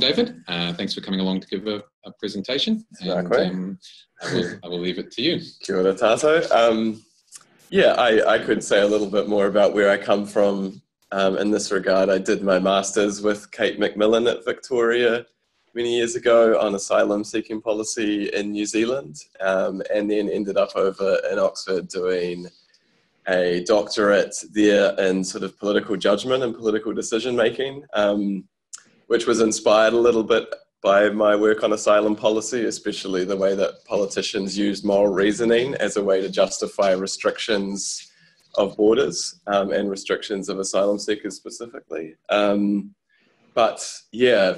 welcome, David. Thanks for coming along to give a presentation. And, I will leave it to you. Kia ora tātou. Yeah, I could say a little bit more about where I come from in this regard. I did my master's with Kate McMillan at Victoria many years ago on asylum-seeking policy in New Zealand, and then ended up over in Oxford doing a doctorate there in sort of political judgment and political decision-making, which was inspired a little bit by my work on asylum policy, especially the way that politicians use moral reasoning as a way to justify restrictions of borders and restrictions of asylum seekers specifically. But yeah,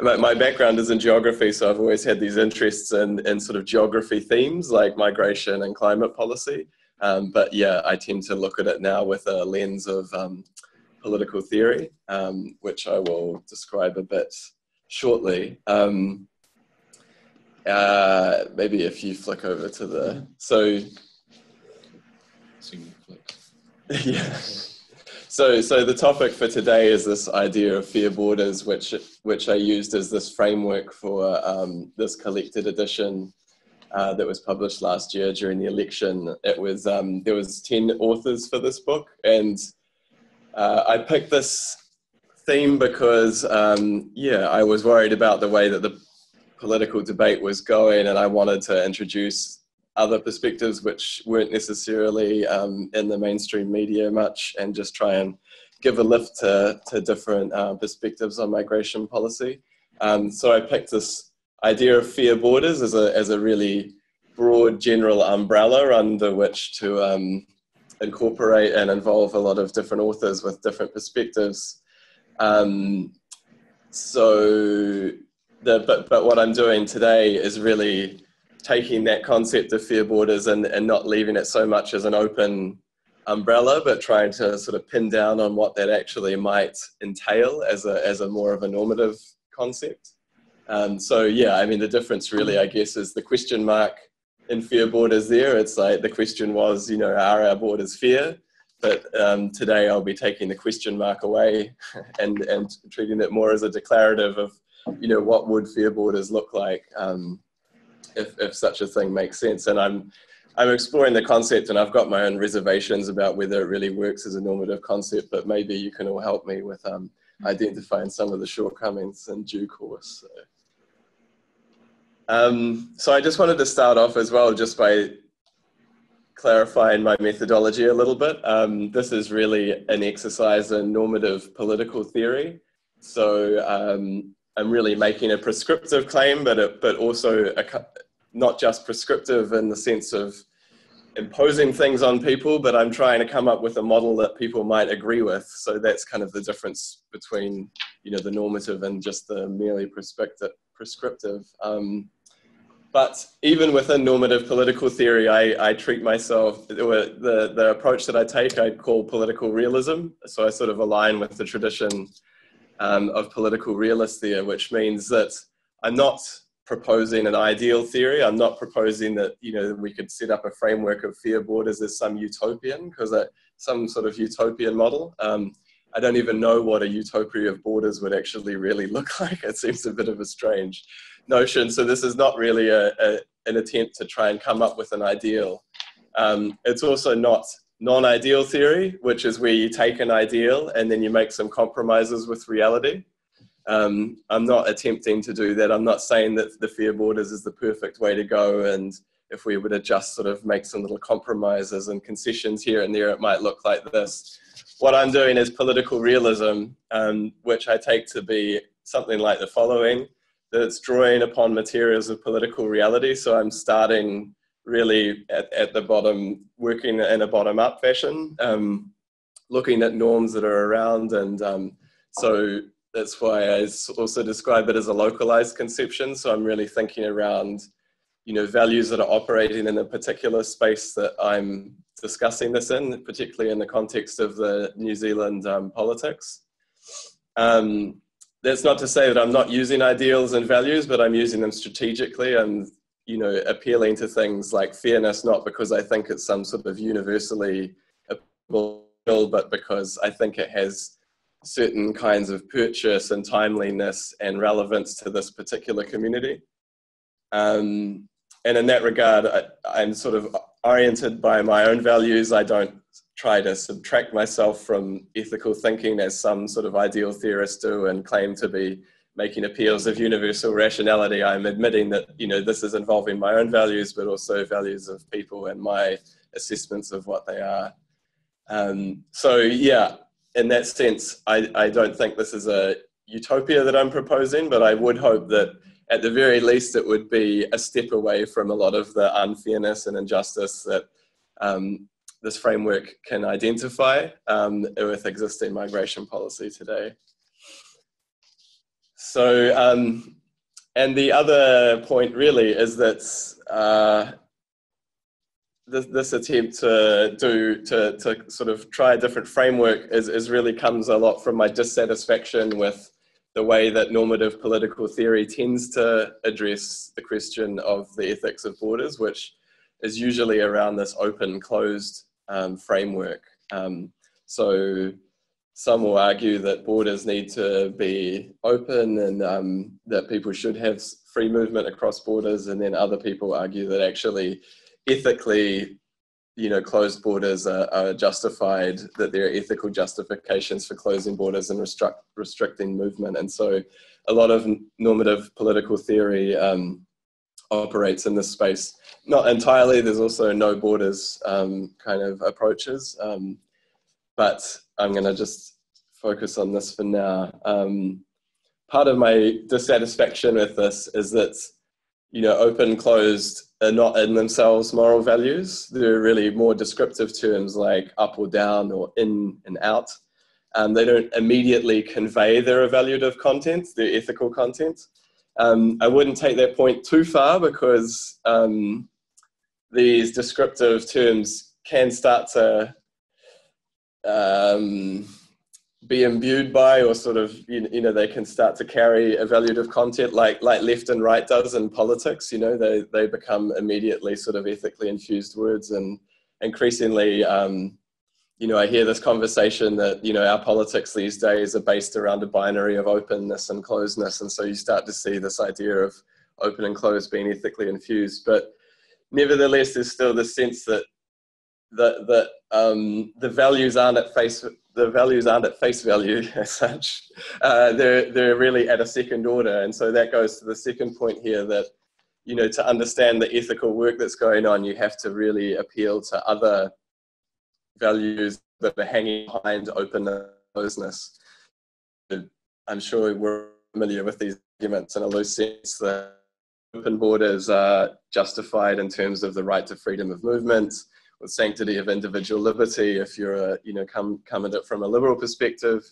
my background is in geography, so I've always had these interests in sort of geography themes like migration and climate policy. But yeah, I tend to look at it now with a lens of political theory, which I will describe a bit shortly. Maybe if you flick over to the... Yeah. So the topic for today is this idea of fair borders, which I used as this framework for this collected edition that was published last year during the election. It was there was 10 authors for this book, and I picked this theme because yeah, I was worried about the way that the political debate was going, and I wanted to introduce other perspectives which weren't necessarily in the mainstream media much, and just try and give a lift to different perspectives on migration policy. So I picked this idea of fair borders as a really broad general umbrella under which to incorporate and involve a lot of different authors with different perspectives. But what I'm doing today is really taking that concept of fair borders and not leaving it so much as an open umbrella, but trying to sort of pin down on what that actually might entail as a more of a normative concept. So yeah, I mean, the difference really, I guess, is the question mark in fair borders there. It's like the question was, you know, are our borders fair? But today I'll be taking the question mark away and treating it more as a declarative of, you know, what would fair borders look like? If such a thing makes sense. And I'm exploring the concept, and I've got my own reservations about whether it really works as a normative concept, but maybe you can all help me with identifying some of the shortcomings in due course. So I just wanted to start off as well just by clarifying my methodology a little bit. This is really an exercise in normative political theory. So I'm really making a prescriptive claim, but also not just prescriptive in the sense of imposing things on people, but I'm trying to come up with a model that people might agree with. So that's kind of the difference between, you know, the normative and just the merely prescriptive. But even within normative political theory, I treat myself, the approach that I take, I call political realism. So I sort of align with the tradition of political realists there, which means that I'm not proposing an ideal theory. I'm not proposing that, you know, we could set up a framework of fair borders as some utopian, because some sort of utopian model. I don't even know what a utopia of borders would actually really look like. It seems a bit of a strange notion. So this is not really an attempt to try and come up with an ideal. It's also not non-ideal theory, which is where you take an ideal and then you make some compromises with reality. I'm not attempting to do that. I'm not saying that the fair borders is the perfect way to go, and if we were to just sort of make some little compromises and concessions here and there, it might look like this. What I'm doing is political realism, which I take to be something like the following, that it's drawing upon materials of political reality. So I'm starting really at the bottom, working in a bottom-up fashion, looking at norms that are around, and so that's why I also describe it as a localized conception. So I'm really thinking around, you know, values that are operating in a particular space that I'm discussing this in, particularly in the context of the New Zealand politics. That's not to say that I'm not using ideals and values, but I'm using them strategically and, you know, appealing to things like fairness, not because I think it's some sort of universally applicable, but because I think it has certain kinds of purchase and timeliness and relevance to this particular community. And in that regard, I'm sort of oriented by my own values. I don't try to subtract myself from ethical thinking as some sort of ideal theorists do and claim to be making appeals of universal rationality. I'm admitting that, you know, this is involving my own values, but also values of people and my assessments of what they are. So yeah, in that sense, I don't think this is a utopia that I'm proposing, but I would hope that at the very least it would be a step away from a lot of the unfairness and injustice that this framework can identify with existing migration policy today. So, and the other point really is that this attempt to sort of try a different framework is really comes a lot from my dissatisfaction with the way that normative political theory tends to address the question of the ethics of borders, which is usually around this open, closed framework. So some will argue that borders need to be open and that people should have free movement across borders, and then other people argue that actually ethically, you know, closed borders are justified, that there are ethical justifications for closing borders and restricting movement. And so a lot of normative political theory operates in this space. Not entirely, there's also no borders kind of approaches, but I'm going to just focus on this for now. Part of my dissatisfaction with this is that, you know, open, closed are not in themselves moral values. They're really more descriptive terms like up or down or in and out. They don't immediately convey their evaluative content, their ethical content. I wouldn't take that point too far because these descriptive terms can start to be imbued by, or sort of, you know, they can start to carry evaluative content like left and right does in politics. You know, they become immediately sort of ethically infused words, and increasingly, you know, I hear this conversation that, you know, our politics these days are based around a binary of openness and closeness. And so you start to see this idea of open and closed being ethically infused. But nevertheless, there's still this sense that the values aren't at face value as such. They're really at a second order. And so that goes to the second point here that, you know, to understand the ethical work that's going on, you have to really appeal to other values that are hanging behind openness, closeness. I'm sure we're familiar with these arguments in a loose sense that open borders are justified in terms of the right to freedom of movement, or sanctity of individual liberty. If you're, you know, come at it from a liberal perspective,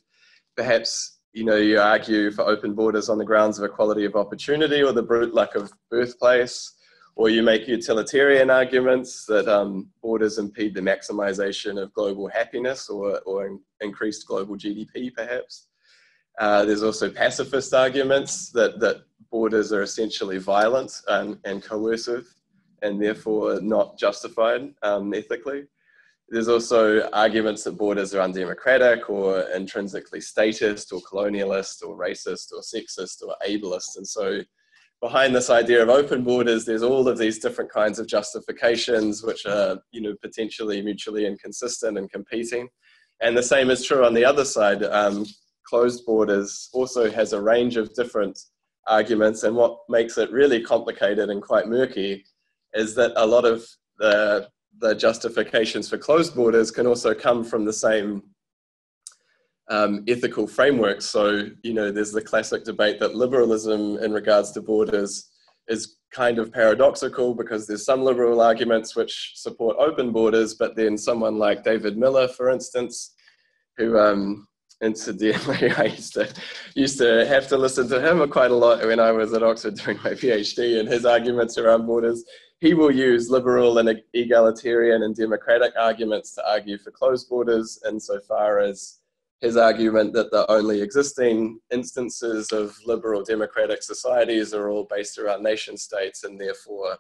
perhaps, you know, you argue for open borders on the grounds of equality of opportunity or the brute luck of birthplace. Or you make utilitarian arguments that borders impede the maximization of global happiness or increased global GDP, perhaps. There's also pacifist arguments that borders are essentially violent and coercive and therefore not justified ethically. There's also arguments that borders are undemocratic or intrinsically statist or colonialist or racist or sexist or ableist. And so behind this idea of open borders, there's all of these different kinds of justifications which are, you know, potentially mutually inconsistent and competing. And the same is true on the other side. Closed borders also has a range of different arguments, and what makes it really complicated and quite murky is that a lot of the justifications for closed borders can also come from the same ethical frameworks. So, you know, there's the classic debate that liberalism in regards to borders is kind of paradoxical because there's some liberal arguments which support open borders, but then someone like David Miller, for instance, who incidentally I used to have to listen to him quite a lot when I was at Oxford doing my PhD, and his arguments around borders, he will use liberal and egalitarian and democratic arguments to argue for closed borders insofar as his argument that the only existing instances of liberal democratic societies are all based around nation states, and therefore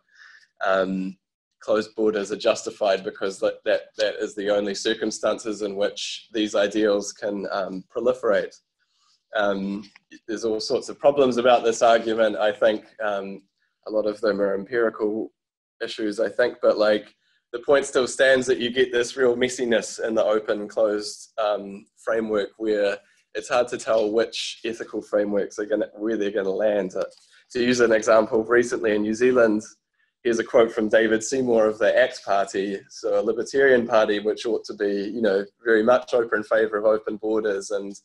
closed borders are justified, because that is the only circumstances in which these ideals can proliferate. There's all sorts of problems about this argument. I think a lot of them are empirical issues, I think, but like the point still stands that you get this real messiness in the open closed framework where it's hard to tell which ethical frameworks are where they're going to land. To use an example, recently in New Zealand, here's a quote from David Seymour of the ACT Party, so a libertarian party which ought to be, you know, very much in favour of open borders and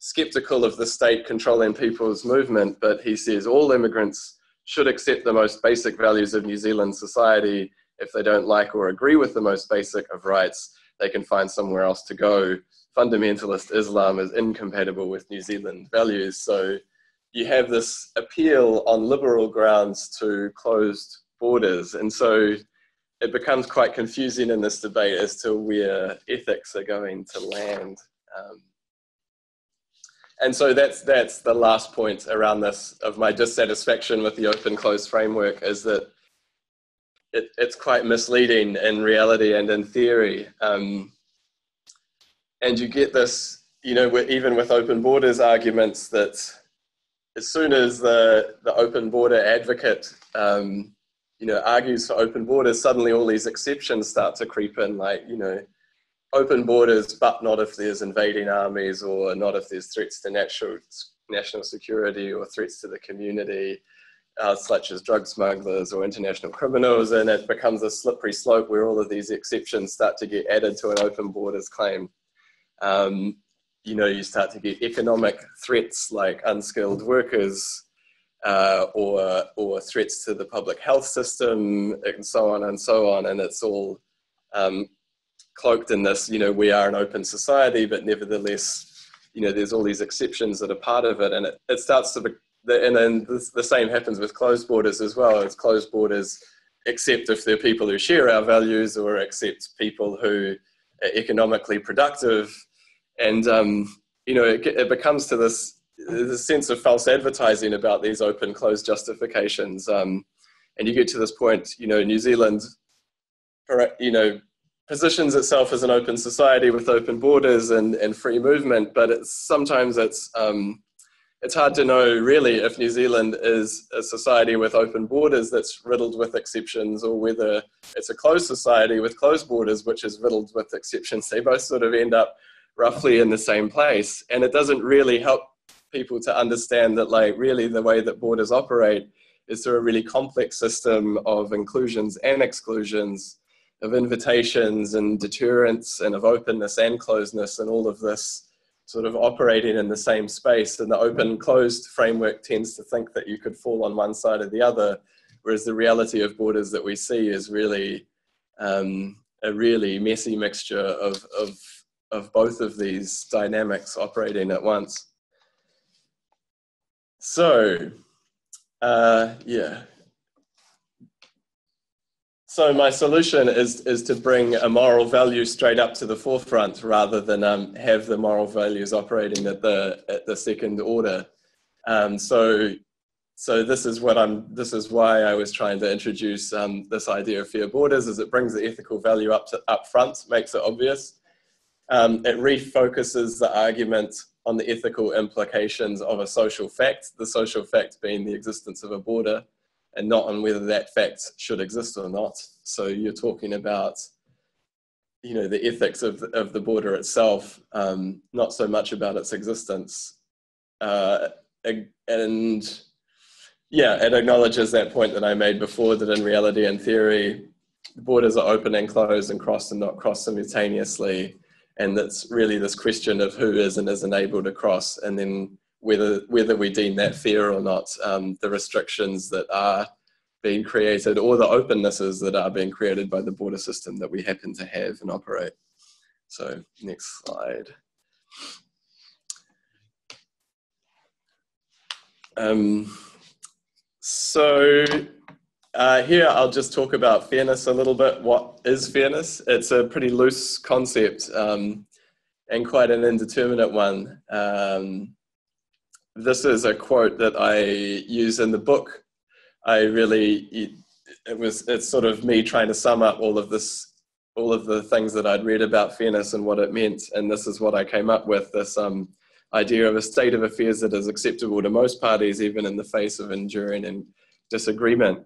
sceptical of the state controlling people's movement, but he says all immigrants should accept the most basic values of New Zealand society. If they don't like or agree with the most basic of rights, they can find somewhere else to go. Fundamentalist Islam is incompatible with New Zealand values. So you have this appeal on liberal grounds to closed borders, and so it becomes quite confusing in this debate as to where ethics are going to land. And so that's the last point around this of my dissatisfaction with the open-closed framework, is that it's quite misleading in reality and in theory. And you get this, you know, even with open borders arguments, that as soon as the open border advocate you know, argues for open borders, suddenly all these exceptions start to creep in, like, you know, open borders, but not if there's invading armies, or not if there's threats to national security or threats to the community, such as drug smugglers or international criminals. And it becomes a slippery slope where all of these exceptions start to get added to an open borders claim. You know, you start to get economic threats like unskilled workers, or threats to the public health system, and so on and so on. And it's all cloaked in this, you know, we are an open society, but nevertheless, you know, there's all these exceptions that are part of it. And it starts to be, and then the same happens with closed borders as well. As closed borders, except if they're people who share our values, or except people who are economically productive. And, you know, it becomes to this, there's a sense of false advertising about these open closed justifications, and you get to this point, you know, New Zealand, you know, positions itself as an open society with open borders and free movement, but it's hard to know really if New Zealand is a society with open borders that's riddled with exceptions, or whether it's a closed society with closed borders which is riddled with exceptions. They both sort of end up roughly in the same place, and it doesn't really help people to understand that, like, really the way that borders operate is through a really complex system of inclusions and exclusions, of invitations and deterrence, and of openness and closeness, and all of this sort of operating in the same space. And the open closed framework tends to think that you could fall on one side or the other, whereas the reality of borders that we see is really a really messy mixture of both of these dynamics operating at once. So, yeah. So my solution is to bring a moral value straight up to the forefront, rather than have the moral values operating at the second order. So this is what this is why I was trying to introduce this idea of fair borders, is it brings the ethical value up front, makes it obvious. It refocuses the argument on the ethical implications of a social fact, the social fact being the existence of a border, and not on whether that fact should exist or not. So you're talking about, you know, the ethics of the border itself, not so much about its existence. And yeah, it acknowledges that point that I made before, that in reality and theory, borders are open and closed and crossed and not crossed simultaneously. And that's really this question of who is and isn't able to cross, and then whether we deem that fair or not, the restrictions that are being created, or the opennesses that are being created by the border system that we happen to have and operate. So next slide. Here I'll just talk about fairness a little bit. What is fairness? It's a pretty loose concept, and quite an indeterminate one. This is a quote that I use in the book. I really it's sort of me trying to sum up all of this, all of the things that I'd read about fairness and what it meant. And this is what I came up with, this idea of a state of affairs that is acceptable to most parties, even in the face of enduring and disagreement.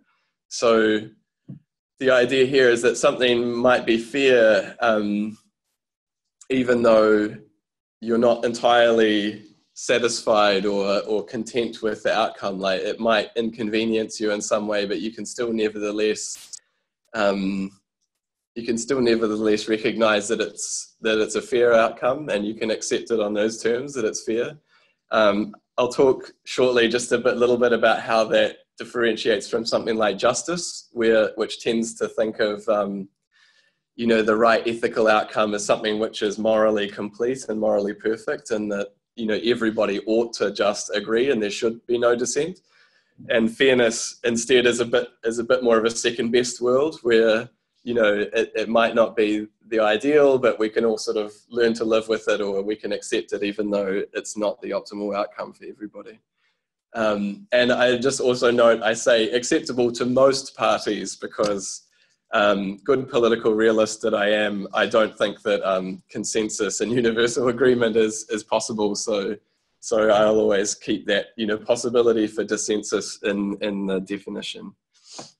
So the idea here is that something might be fair, even though you're not entirely satisfied or content with the outcome. Like, it might inconvenience you in some way, but you can still nevertheless recognize that it's a fair outcome, and you can accept it on those terms, that it's fair. I'll talk shortly just a little bit about how that differentiates from something like justice, which tends to think of you know, the right ethical outcome as something which is morally complete and morally perfect, and that, you know, everybody ought to just agree and there should be no dissent. And fairness instead is a bit more of a second best world, where, you know, it might not be the ideal, but we can all sort of learn to live with it, or we can accept it even though it's not the optimal outcome for everybody. And I just also note, I say acceptable to most parties because, good political realist that I am, I don't think that consensus and universal agreement is possible. So I'll always keep that, you know, possibility for dissensus in the definition.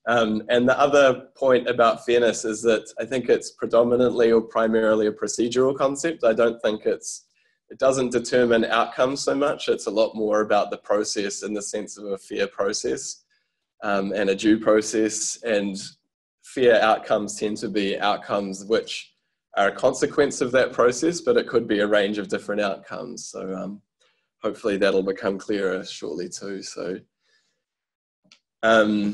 And the other point about fairness is that I think it's predominantly or primarily a procedural concept. I don't think it doesn't determine outcomes so much. It's a lot more about the process, in the sense of a fair process and a due process. And fair outcomes tend to be outcomes which are a consequence of that process, but it could be a range of different outcomes. So hopefully that'll become clearer shortly too. So I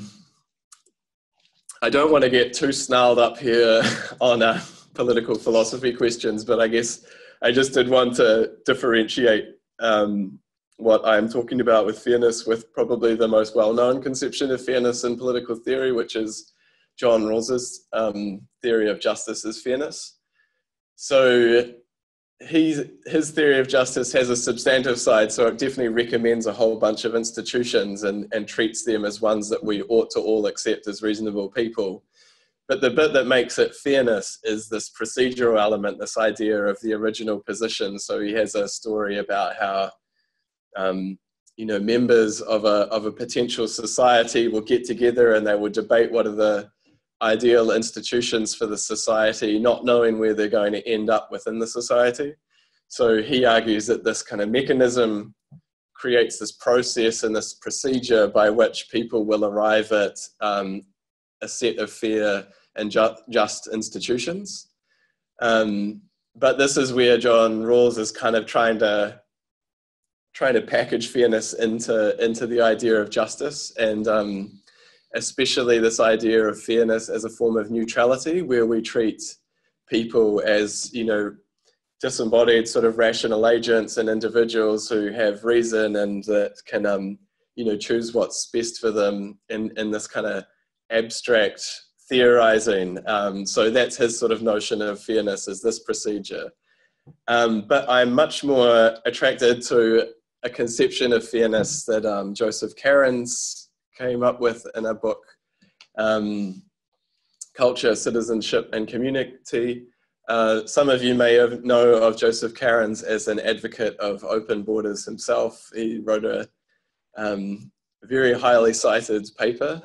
don't want to get too snarled up here on political philosophy questions, but I guess I just did want to differentiate what I'm talking about with fairness with probably the most well-known conception of fairness in political theory, which is John Rawls's theory of justice as fairness. So his theory of justice has a substantive side, so it definitely recommends a whole bunch of institutions and treats them as ones that we ought to all accept as reasonable people. But the bit that makes it fairness is this procedural element, this idea of the original position. So he has a story about how you know, members of a potential society will get together and they will debate what are the ideal institutions for the society, not knowing where they're going to end up within the society. So he argues that this kind of mechanism creates this process and this procedure by which people will arrive at a set of fair and just institutions. But this is where John Rawls is kind of trying to package fairness into the idea of justice, and especially this idea of fairness as a form of neutrality, where we treat people as, you know, disembodied sort of rational agents and individuals who have reason and that can, you know, choose what's best for them in this kind of abstract theorizing. So that's his sort of notion of fairness as this procedure. But I'm much more attracted to a conception of fairness that Joseph Carens came up with in a book, Culture, Citizenship and Community. Some of you may know of Joseph Carens as an advocate of open borders himself. He wrote a very highly cited paper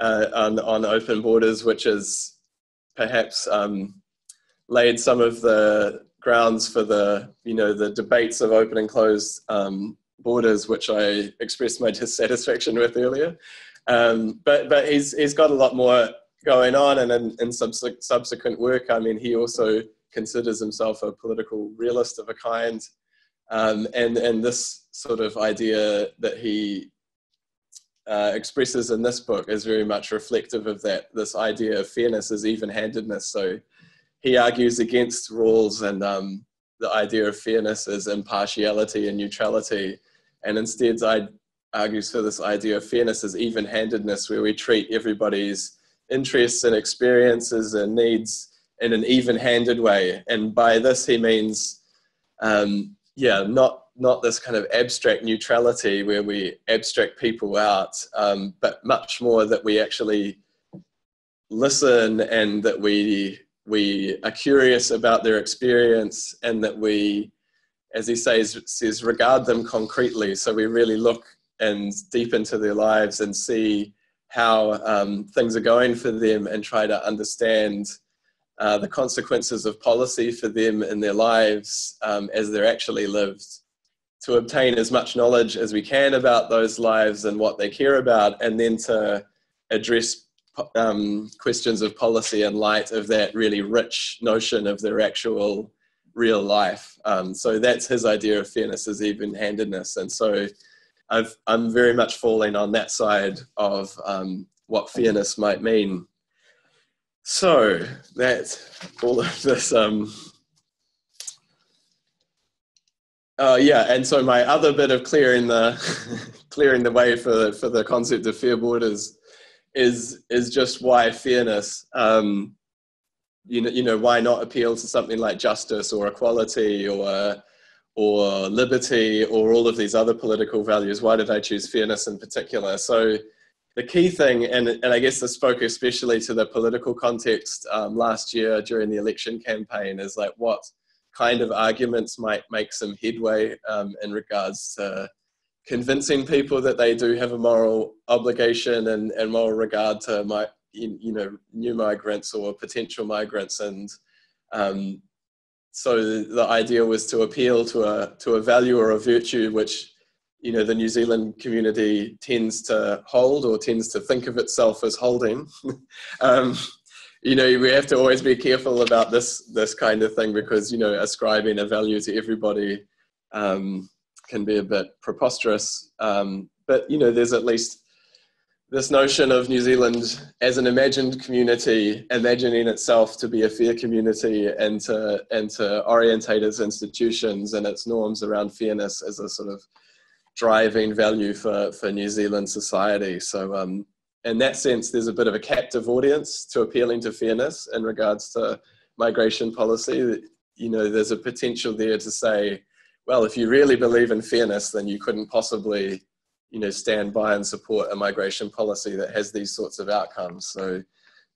on open borders, which is perhaps laid some of the grounds for the, you know, the debates of open and closed borders, which I expressed my dissatisfaction with earlier. But he's got a lot more going on, and in subsequent work, I mean, he also considers himself a political realist of a kind. And this sort of idea that he expresses in this book is very much reflective of that, this idea of fairness as even-handedness. So he argues against Rawls and the idea of fairness as impartiality and neutrality, and instead argues for this idea of fairness as even-handedness, where we treat everybody's interests and experiences and needs in an even-handed way. And by this he means, yeah, not not this kind of abstract neutrality where we abstract people out, but much more that we actually listen and that we are curious about their experience, and that we, as he says, regard them concretely. So we really look and deep into their lives and see how things are going for them, and try to understand the consequences of policy for them in their lives as they're actually lived, to obtain as much knowledge as we can about those lives and what they care about, and then to address questions of policy in light of that really rich notion of their actual real life. So that's his idea of fairness, is even-handedness. And so I'm very much falling on that side of what fairness might mean. So that's all of this. Yeah, and so my other bit of clearing the way for the concept of fair borders is just why fairness. You know, why not appeal to something like justice or equality or liberty or all of these other political values? Why did I choose fairness in particular? So the key thing, and I guess this spoke especially to the political context last year during the election campaign, is like what kind of arguments might make some headway in regards to convincing people that they do have a moral obligation and moral regard to new migrants or potential migrants. And so the idea was to appeal to a value or a virtue which, you know, the New Zealand community tends to hold or tends to think of itself as holding. You know, we have to always be careful about this kind of thing, because, you know, ascribing a value to everybody can be a bit preposterous. But, you know, there's at least this notion of New Zealand as an imagined community, imagining itself to be a fair community, and to orientate its institutions and its norms around fairness as a sort of driving value for New Zealand society. So in that sense, there's a bit of a captive audience to appealing to fairness in regards to migration policy. You know, there's a potential there to say, well, if you really believe in fairness, then you couldn't possibly, you know, stand by and support a migration policy that has these sorts of outcomes. So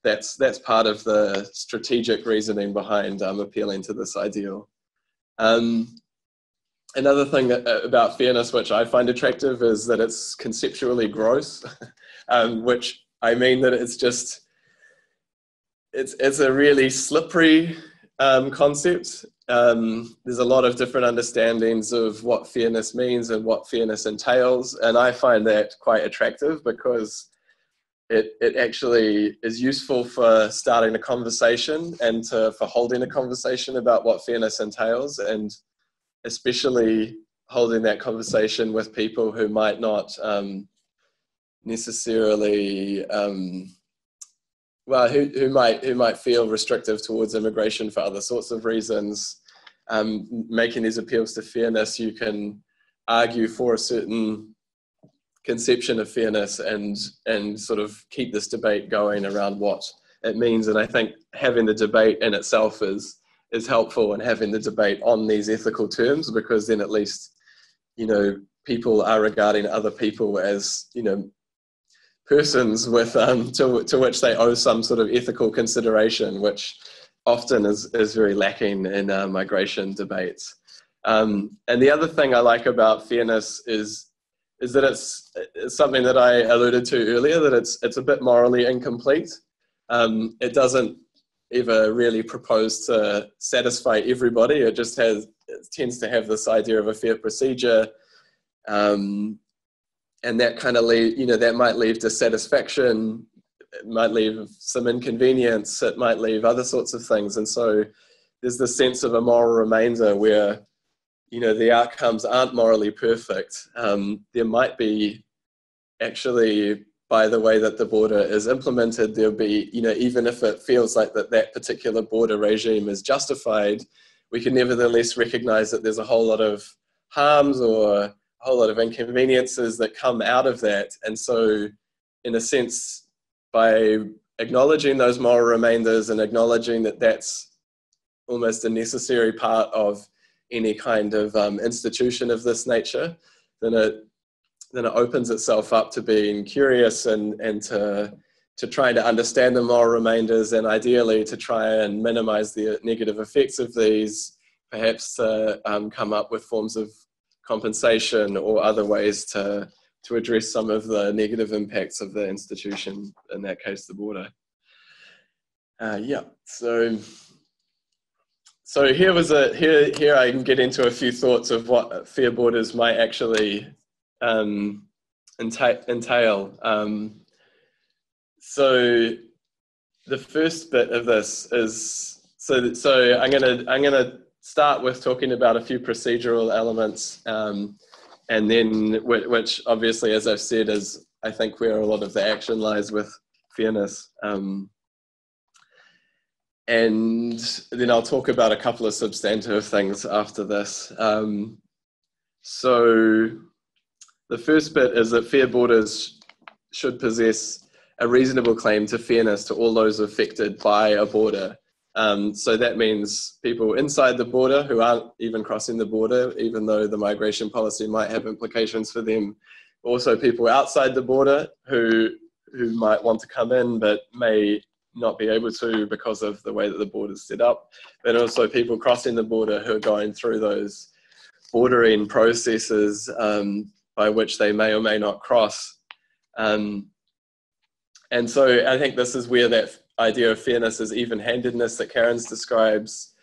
that's part of the strategic reasoning behind appealing to this ideal. Another thing about fairness which I find attractive is that it's conceptually gross, which I mean that it's just, it's a really slippery concept. There's a lot of different understandings of what fairness means and what fairness entails. And I find that quite attractive, because it actually is useful for starting a conversation and for holding a conversation about what fairness entails, and especially holding that conversation with people who might not necessarily, well, who might feel restrictive towards immigration for other sorts of reasons. Making these appeals to fairness, you can argue for a certain conception of fairness and sort of keep this debate going around what it means. And I think having the debate in itself is helpful, and having the debate on these ethical terms, because then at least, you know, people are regarding other people as, you know, persons with to which they owe some sort of ethical consideration, which often is very lacking in migration debates. And the other thing I like about fairness is that it's something that I alluded to earlier, that it's a bit morally incomplete. It doesn't ever really propose to satisfy everybody. It just tends to have this idea of a fair procedure, and that kind of that might lead to dissatisfaction. It might leave some inconvenience. It might leave other sorts of things. And so there's the sense of a moral remainder where, you know, the outcomes aren't morally perfect. There might be actually, by the way that the border is implemented, there'll be, you know, even if it feels like that particular border regime is justified, we can nevertheless recognize that there's a whole lot of harms or a whole lot of inconveniences that come out of that. And so, in a sense, by acknowledging those moral remainders and acknowledging that that's almost a necessary part of any kind of institution of this nature, then it opens itself up to being curious and to trying to understand the moral remainders, and ideally to try and minimize the negative effects of these, perhaps to come up with forms of compensation or other ways to address some of the negative impacts of the institution, in that case, the border. Yeah, so here was here I can get into a few thoughts of what fair borders might actually entail. So the first bit of this is so I'm gonna start with talking about a few procedural elements, and then which obviously, as I've said, is I think where a lot of the action lies with fairness. And then I'll talk about a couple of substantive things after this. So the first bit is that fair borders should possess a reasonable claim to fairness to all those affected by a border. So that means people inside the border who aren't even crossing the border, even though the migration policy might have implications for them. Also people outside the border who might want to come in but may not be able to because of the way that the border's set up, and also people crossing the border who are going through those bordering processes by which they may or may not cross. And so I think this is where that idea of fairness is even-handedness that Carens describes.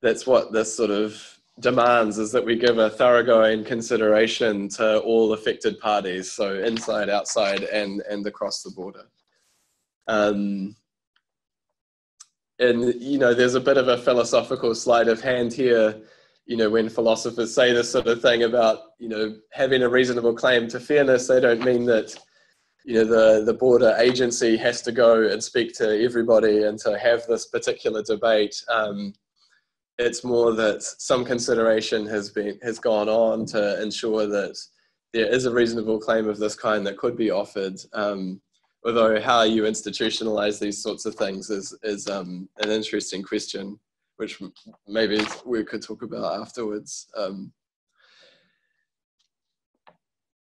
That's what this sort of demands, is that we give a thoroughgoing consideration to all affected parties, so inside, outside, and across the border. And, you know, there's a bit of a philosophical sleight of hand here, you know, when philosophers say this sort of thing about, you know, having a reasonable claim to fairness, they don't mean that, you know, the border agency has to go and speak to everybody and to have this particular debate. It's more that some consideration has gone on to ensure that there is a reasonable claim of this kind that could be offered. Although how you institutionalize these sorts of things is an interesting question, which maybe we could talk about afterwards.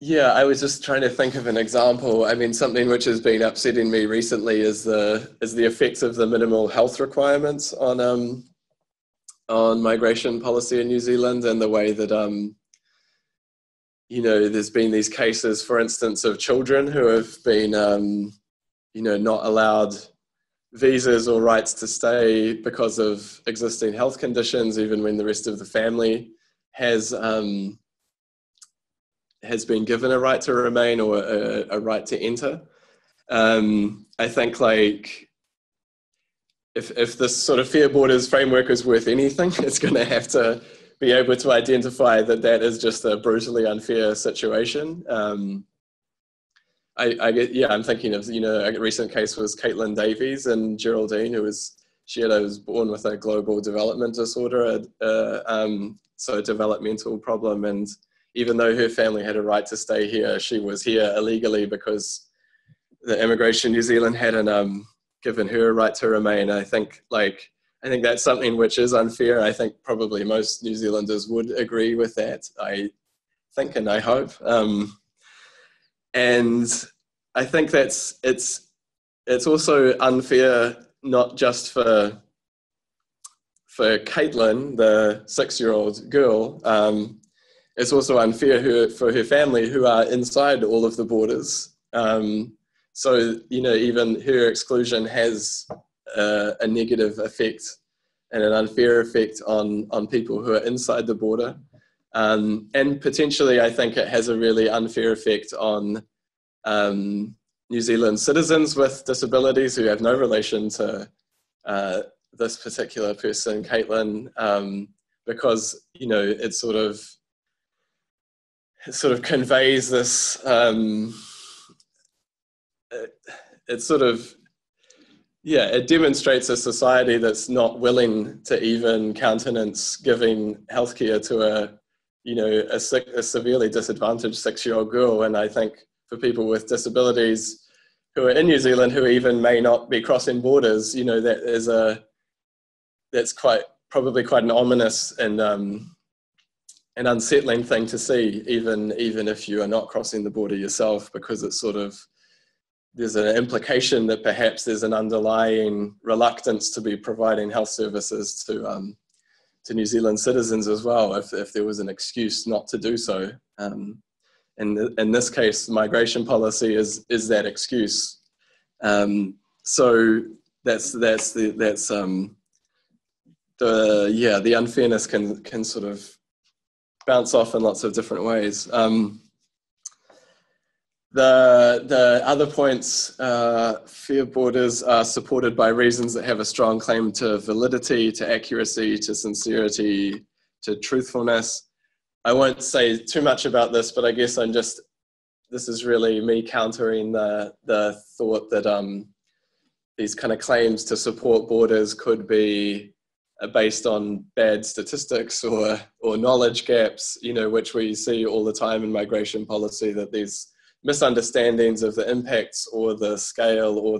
Yeah, I was just trying to think of an example. I mean, something which has been upsetting me recently is the effects of the minimal health requirements on migration policy in New Zealand, and the way that you know, there's been these cases, for instance, of children who have been, you know, not allowed visas or rights to stay because of existing health conditions, even when the rest of the family has been given a right to remain or a right to enter. I think, like, if this sort of fair borders framework is worth anything, it's going to have to be able to identify that is just a brutally unfair situation. Yeah, I'm thinking of, you know, a recent case was Caitlin Davies and Geraldine, she was born with a global development disorder, so a developmental problem, and even though her family had a right to stay here, she was here illegally because the Immigration New Zealand hadn't given her a right to remain. I think that's something which is unfair. I think probably most New Zealanders would agree with that, I think and I hope. And I think it's also unfair not just for Caitlin, the 6-year-old girl. It's also unfair for her family, who are inside all of the borders. So, you know, even her exclusion has a negative effect and an unfair effect on people who are inside the border, and potentially I think it has a really unfair effect on New Zealand citizens with disabilities who have no relation to this particular person, Caitlin, because, you know, it sort of conveys this yeah, it demonstrates a society that's not willing to even countenance giving healthcare to a severely disadvantaged 6-year-old girl. And I think for people with disabilities who are in New Zealand, who even may not be crossing borders, you know, that's quite an ominous and an unsettling thing to see, even if you are not crossing the border yourself, because it's sort of, there's an implication that perhaps there's an underlying reluctance to be providing health services to New Zealand citizens as well, if there was an excuse not to do so. In this case, migration policy is that excuse. So the unfairness can sort of bounce off in lots of different ways. The other points, fair borders are supported by reasons that have a strong claim to validity, to accuracy, to sincerity, to truthfulness. I won't say too much about this, but I guess this is really me countering the thought that these kind of claims to support borders could be based on bad statistics or knowledge gaps, you know, which we see all the time in migration policy, that these misunderstandings of the impacts or the scale or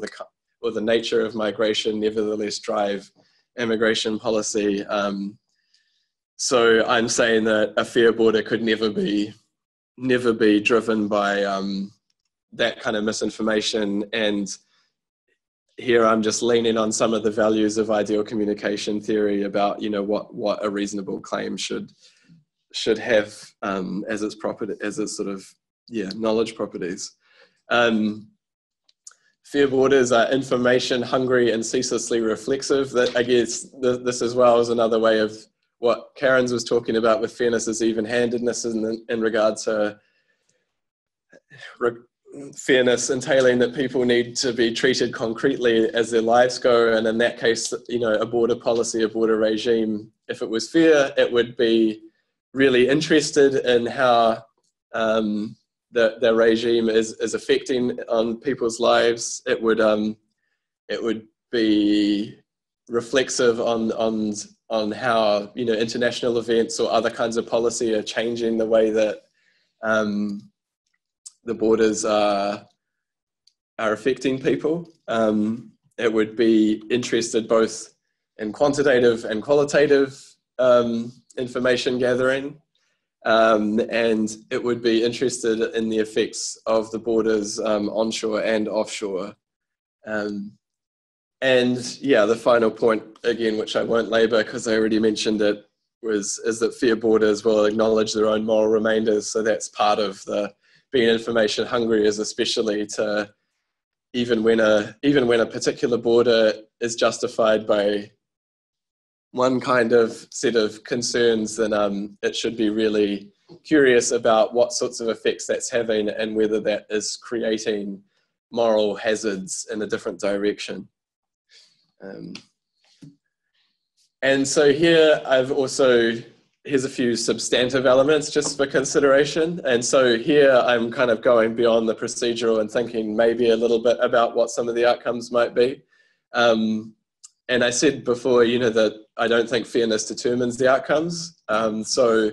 the nature of migration nevertheless drive immigration policy. So I'm saying that a fair border could never be driven by that kind of misinformation. And here I'm just leaning on some of the values of ideal communication theory about, you know, what a reasonable claim should have as its property, as its sort of knowledge properties. Fair borders are information hungry and ceaselessly reflexive. That, I guess, this as well is another way of what Carens was talking about with fairness is even-handedness in regard to fairness entailing that people need to be treated concretely as their lives go. And in that case, you know, a border policy, a border regime, if it was fair, it would be really interested in how the regime is affecting on people's lives. It would be reflexive on how, you know, international events or other kinds of policy are changing the way that the borders are affecting people. It would be interested both in quantitative and qualitative information gathering, and it would be interested in the effects of the borders onshore and offshore. And yeah, the final point, again, which I won't labour because I already mentioned it, is that fair borders will acknowledge their own moral remainders. So that's part of the being information hungry, is especially to, even when a particular border is justified by one kind of set of concerns, then it should be really curious about what sorts of effects that's having and whether that is creating moral hazards in a different direction. And so here here's a few substantive elements just for consideration. And so here I'm kind of going beyond the procedural and thinking maybe a little bit about what some of the outcomes might be. And I said before, you know, that I don't think fairness determines the outcomes. So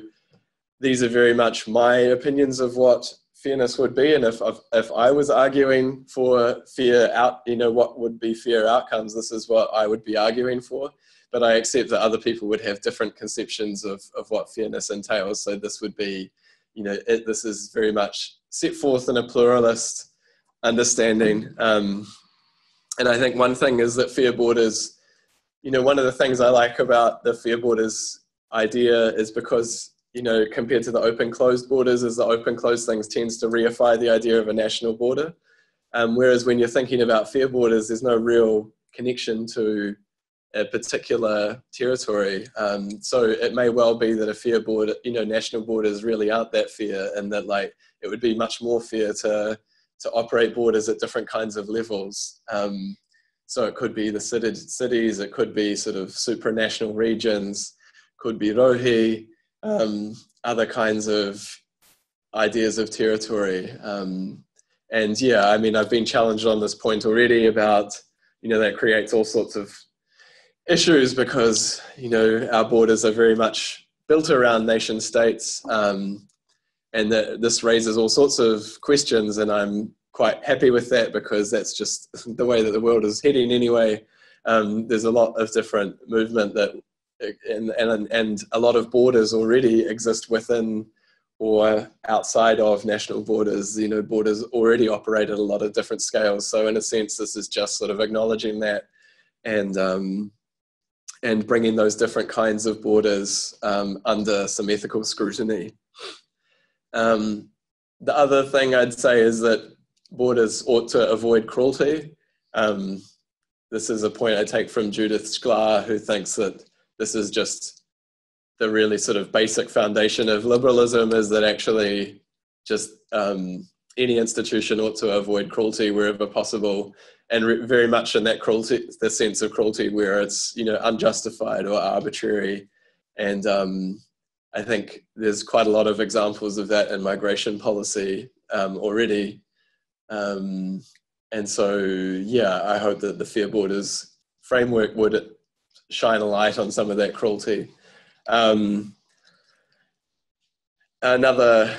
these are very much my opinions of what fairness would be, and if I was arguing for fair what would be fair outcomes, this is what I would be arguing for. But I accept that other people would have different conceptions of what fairness entails. So this would be, you know, this is very much set forth in a pluralist understanding. And I think one thing is that fair borders, you know, one of the things I like about the fair borders idea is because, you know, compared to the open closed borders, is the open closed things tends to reify the idea of a national border. Whereas when you're thinking about fair borders, there's no real connection to a particular territory. So it may well be that a fair border, you know, national borders really aren't that fair, and that, like, it would be much more fair to operate borders at different kinds of levels. So it could be the cities, it could be sort of supranational regions, could be rohi, other kinds of ideas of territory. And yeah, I mean, I've been challenged on this point already about, you know, that creates all sorts of issues because, you know, our borders are very much built around nation states, and this raises all sorts of questions, and I'm quite happy with that because that's just the way that the world is heading anyway. There's a lot of different movement that and a lot of borders already exist within or outside of national borders. You know, borders already operate at a lot of different scales. So in a sense, this is just sort of acknowledging that and bringing those different kinds of borders under some ethical scrutiny. The other thing I'd say is that borders ought to avoid cruelty. This is a point I take from Judith Sklar, who thinks that this is just the really sort of basic foundation of liberalism, is that actually just any institution ought to avoid cruelty wherever possible, and very much in that cruelty, the sense of cruelty where it's, you know, unjustified or arbitrary. And I think there's quite a lot of examples of that in migration policy already. And so, yeah, I hope that the Fair Borders framework would shine a light on some of that cruelty. Another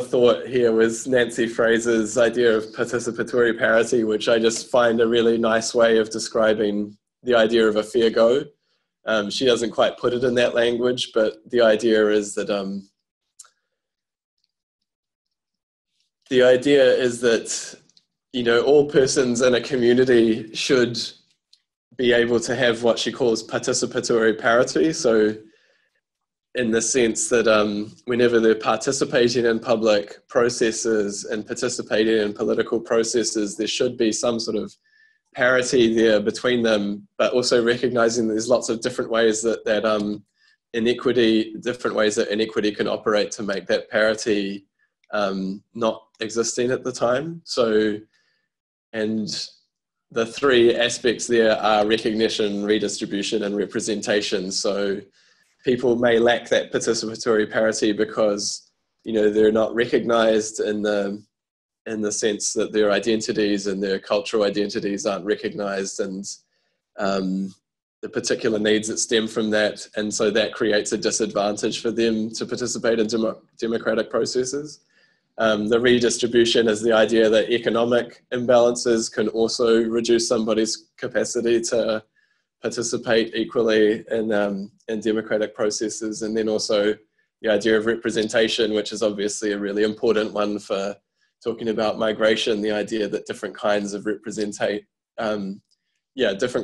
thought here was Nancy Fraser's idea of participatory parity, which I just find a really nice way of describing the idea of a fair go. She doesn't quite put it in that language, but the idea is that you know, all persons in a community should be able to have what she calls participatory parity. So in the sense that whenever they're participating in public processes and participating in political processes, there should be some sort of parity there between them, but also recognizing there's lots of different ways that, different ways that inequity can operate to make that parity not existing at the time. So, and the three aspects there are recognition, redistribution, and representation. So people may lack that participatory parity because, you know, they're not recognized in the sense that their identities and their cultural identities aren't recognized, and the particular needs that stem from that. And so that creates a disadvantage for them to participate in democratic processes. The redistribution is the idea that economic imbalances can also reduce somebody's capacity to participate equally in democratic processes. And then also the idea of representation, which is obviously a really important one for talking about migration, the idea that different kinds of different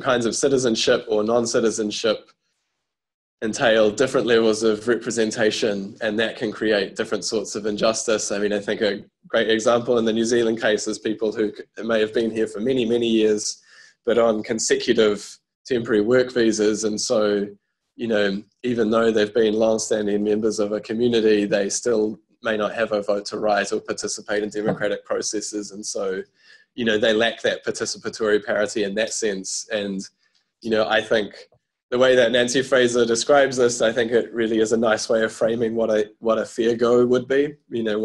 kinds of citizenship or non-citizenship entail different levels of representation, and that can create different sorts of injustice. I mean, I think a great example in the New Zealand case is people who may have been here for many, many years, but on consecutive temporary work visas. And so, you know, even though they've been long-standing members of a community, they still may not have a vote to right or participate in democratic processes. And so, you know, they lack that participatory parity in that sense. And, you know, I think the way that Nancy Fraser describes this, I think it really is a nice way of framing what a fair go would be, you know,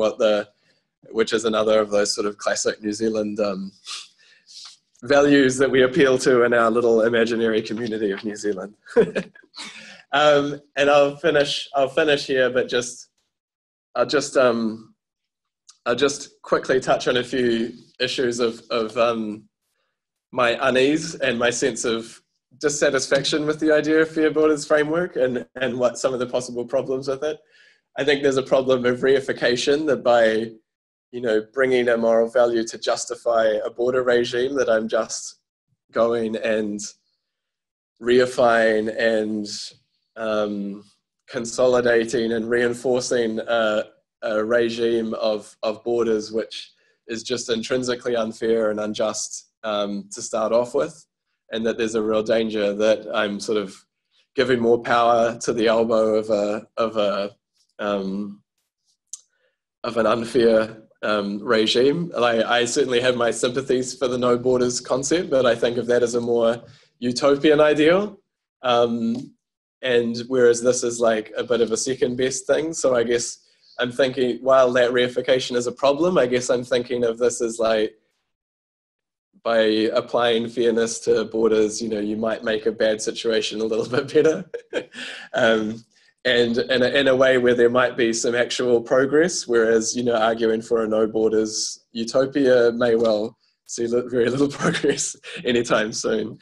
which is another of those sort of classic New Zealand values that we appeal to in our little imaginary community of New Zealand. And I'll finish here, but I'll just quickly touch on a few issues of my unease and my sense of dissatisfaction with the idea of Fair Borders framework and what some of the possible problems with it. I think there's a problem of reification, that by, you know, bringing a moral value to justify a border regime, that I'm just going and reifying and consolidating and reinforcing a regime of borders which is just intrinsically unfair and unjust to start off with. And that there's a real danger that I'm sort of giving more power to the elbow of an unfair regime. Like, I certainly have my sympathies for the no borders concept, but I think of that as a more utopian ideal. And whereas this is like a bit of a second best thing. So I guess I'm thinking, while that reification is a problem, I guess I'm thinking of this as like, by applying fairness to borders, you know, you might make a bad situation a little bit better. And in a way where there might be some actual progress, whereas, you know, arguing for a no borders utopia may well see very little progress anytime soon.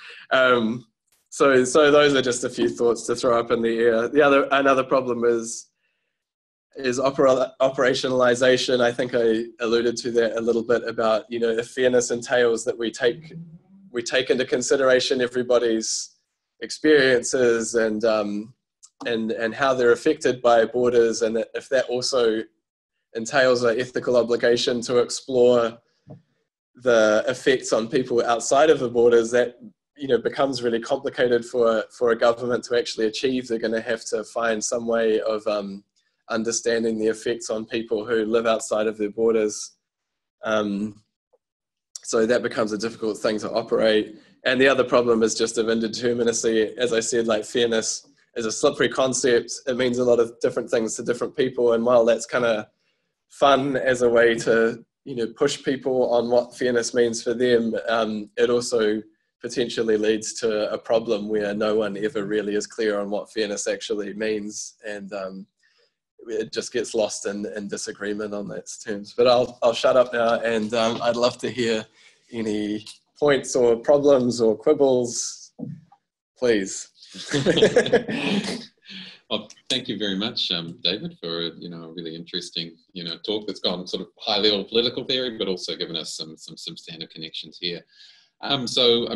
So those are just a few thoughts to throw up in the air. Another problem is operationalization. I think I alluded to that a little bit about, you know, if fairness entails that we take into consideration everybody's experiences and how they're affected by borders, and that if that also entails an ethical obligation to explore the effects on people outside of the borders, that, you know, becomes really complicated for a government to actually achieve. They're going to have to find some way of understanding the effects on people who live outside of their borders. So that becomes a difficult thing to operate. And the other problem is just of indeterminacy. As I said, like, fairness is a slippery concept. It means a lot of different things to different people. And while that's kind of fun as a way to, you know, push people on what fairness means for them, it also potentially leads to a problem where no one ever really is clear on what fairness actually means. And it just gets lost in disagreement on those terms. But I'll shut up now, and I'd love to hear any points or problems or quibbles, please. Well, thank you very much, David, for, you know, a really interesting, you know, talk that's gone sort of high level political theory, but also given us some substantive connections here. I guess I've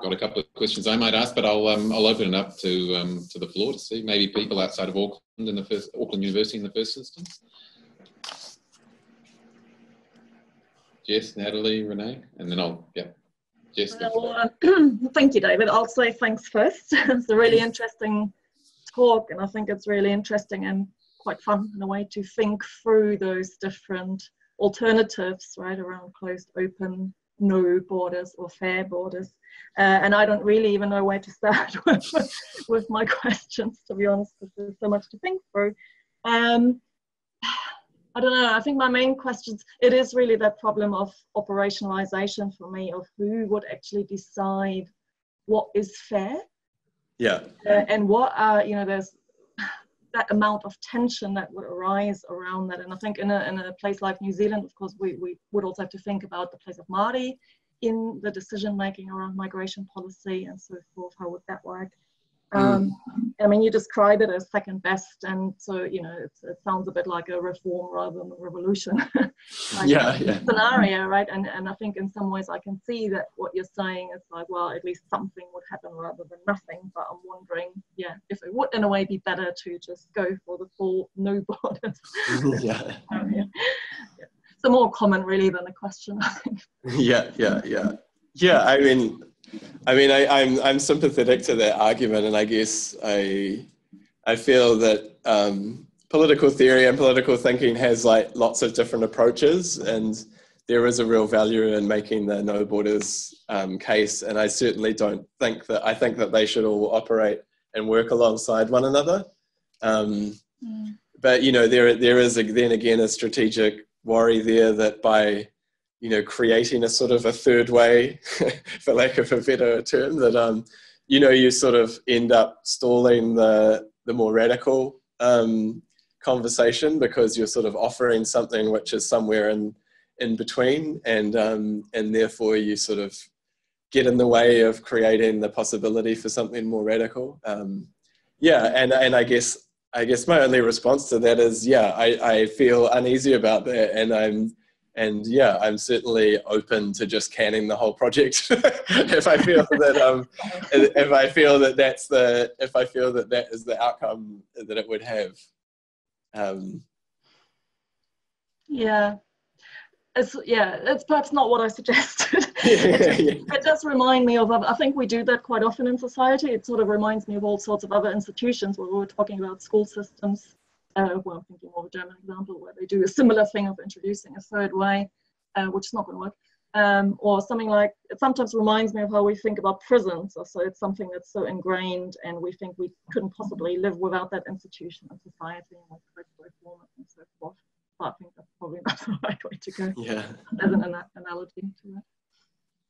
got a couple of questions I might ask, but I'll open it up to the floor to see maybe people outside of Auckland Auckland University in the first instance. Jess, Natalie, Renee, and then Jess. Well, thank you, David. I'll say thanks first. It's a really interesting talk, and I think it's really interesting and quite fun in a way to think through those different alternatives, right, around closed, open, no borders or fair borders. And I don't really even know where to start with my questions, to be honest, because there's so much to think through. I don't know, I think my main questions, it is really that problem of operationalization for me, of who would actually decide what is fair. Yeah. And what are, you know, there's that amount of tension that would arise around that. And I think in a place like New Zealand, of course, we would also have to think about the place of Māori in the decision-making around migration policy and so forth. How would that work? I mean, you describe it as second best, and so, you know, it sounds a bit like a reform rather than a revolution scenario, right? And I think in some ways I can see that what you're saying is like, well, at least something would happen rather than nothing. But I'm wondering, yeah, if it would in a way be better to just go for the full no borders. Yeah. It's a more comment really than a question, I think. Yeah, I'm sympathetic to that argument, and I guess I feel that political theory and political thinking has like lots of different approaches, and there is a real value in making the no borders case. And I certainly don't think that they should all operate and work alongside one another. But you know, there is then again a strategic worry there that by, you know, creating a sort of a third way, for lack of a better term, that, you know, you sort of end up stalling the more radical conversation, because you're sort of offering something which is somewhere in between, and therefore you sort of get in the way of creating the possibility for something more radical. And I guess my only response to that is, I feel uneasy about that, and I'm certainly open to just canning the whole project if I feel that is the outcome that it would have. It's perhaps not what I suggested. It does remind me of, I think we do that quite often in society. It sort of reminds me of all sorts of other institutions where we were talking about school systems. Well, I'm thinking of a German example where they do a similar thing of introducing a third way, which is not going to work, or something like, it sometimes reminds me of how we think about prisons. So it's something that's so ingrained, and we think we couldn't possibly live without that institution and society and reform and so forth. But I think that's probably not the right way to go. Yeah. As an analogy to that.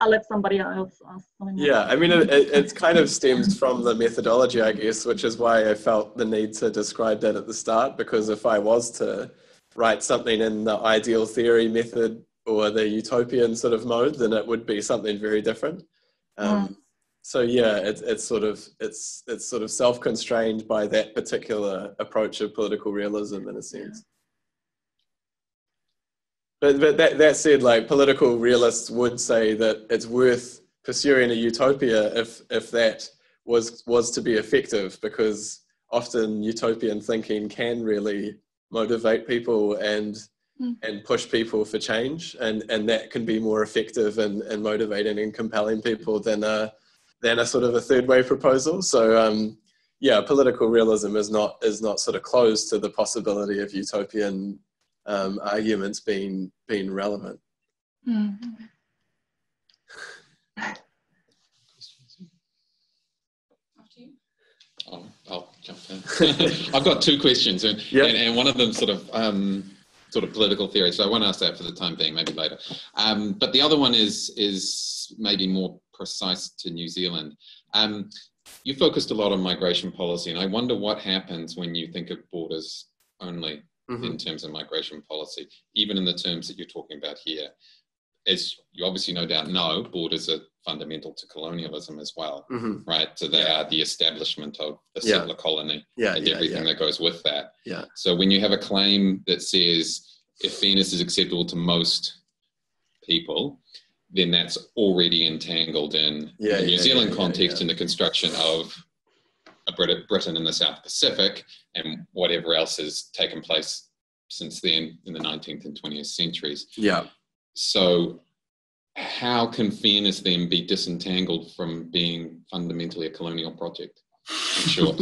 I'll let somebody else ask something. Yeah, I mean, it kind of stems from the methodology, I guess, which is why I felt the need to describe that at the start, because if I was to write something in the ideal theory method or the utopian sort of mode, then it would be something very different. So yeah, it's sort of self-constrained by that particular approach of political realism in a sense. But that said, like, political realists would say that it's worth pursuing a utopia if that was to be effective, because often utopian thinking can really motivate people and push people for change, and that can be more effective and motivating and compelling people than a sort of a third way proposal. So yeah, political realism is not sort of closed to the possibility of utopian arguments being relevant. I'll jump in. I've got two questions, and one of them sort of political theory, so I won't ask that for the time being, maybe later. But the other one is maybe more precise to New Zealand. You focused a lot on migration policy, and I wonder what happens when you think of borders only in terms of migration policy, even in the terms that you're talking about here. As you obviously no doubt know, borders are fundamental to colonialism as well, right? So they are the establishment of the settler colony and everything that goes with that. So when you have a claim that says if fairness is acceptable to most people, then that's already entangled in the New Zealand context in the construction of a Britain in the South Pacific and whatever else has taken place since then in the 19th and 20th centuries. So how can fairness then be disentangled from being fundamentally a colonial project? I'm sure.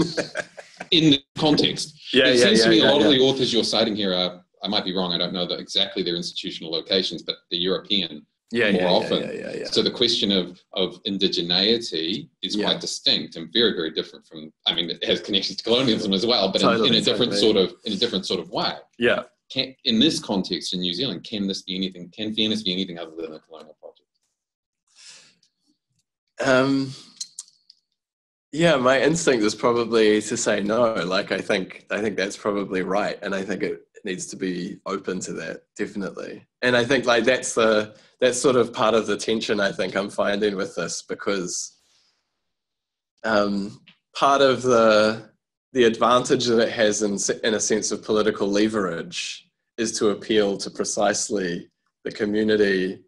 In the context. It seems to me a lot of the authors you're citing here are, I might be wrong, I don't know exactly their institutional locations, but they're European more often. So the question of indigeneity is quite distinct and very, very different from, I mean, it has connections to colonialism as well, but in a different sort of way. Yeah. In this context, in New Zealand, can fairness be anything other than a colonial project? Yeah, my instinct is probably to say no. Like, I think that's probably right, and I think it needs to be open to that, definitely. And I think, like, that's sort of part of the tension I think I'm finding with this, because part of the advantage that it has in a sense of political leverage is to appeal to precisely the community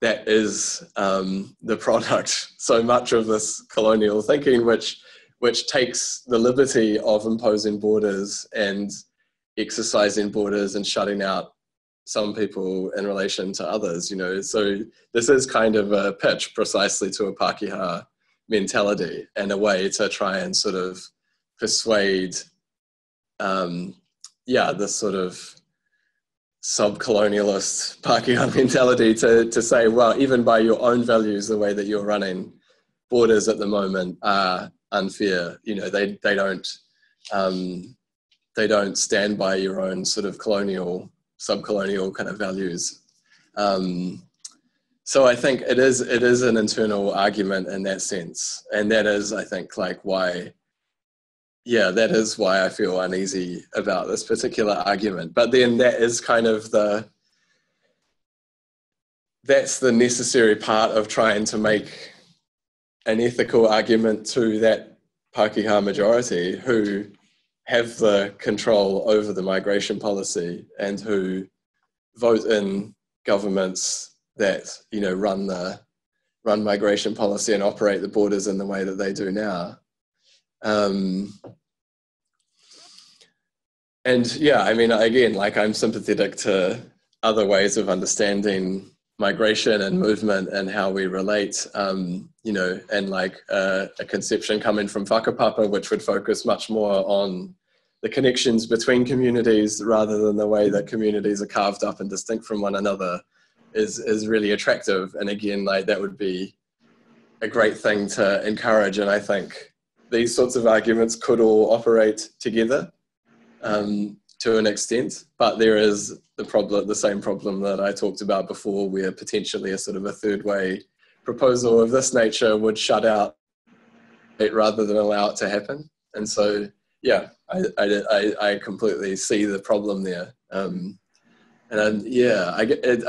that is the product so much of this colonial thinking, which takes the liberty of imposing borders and exercising borders and shutting out some people in relation to others, you know. So this is kind of a pitch precisely to a Pākehā mentality and a way to try and sort of persuade this sort of sub-colonialist Pākehā mentality to say, well, even by your own values, the way that you're running borders at the moment are unfair. You know, they don't stand by your own sort of colonial, sub-colonial kind of values. So I think it is an internal argument in that sense, and that is, I think, like why. Yeah, that is why I feel uneasy about this particular argument. But then that is kind of that's the necessary part of trying to make an ethical argument to that Pākehā majority who have the control over the migration policy and who vote in governments that, you know, run migration policy and operate the borders in the way that they do now. And yeah, I mean, again, like, I'm sympathetic to other ways of understanding migration and movement and how we relate, you know, and like a conception coming from Whakapapa, which would focus much more on the connections between communities rather than the way that communities are carved up and distinct from one another is really attractive. And again, like, that would be a great thing to encourage. And I think these sorts of arguments could all operate together to an extent, but there is the same problem that I talked about before, where potentially a sort of a third way proposal of this nature would shut out it rather than allow it to happen. And so, yeah, I completely see the problem there. I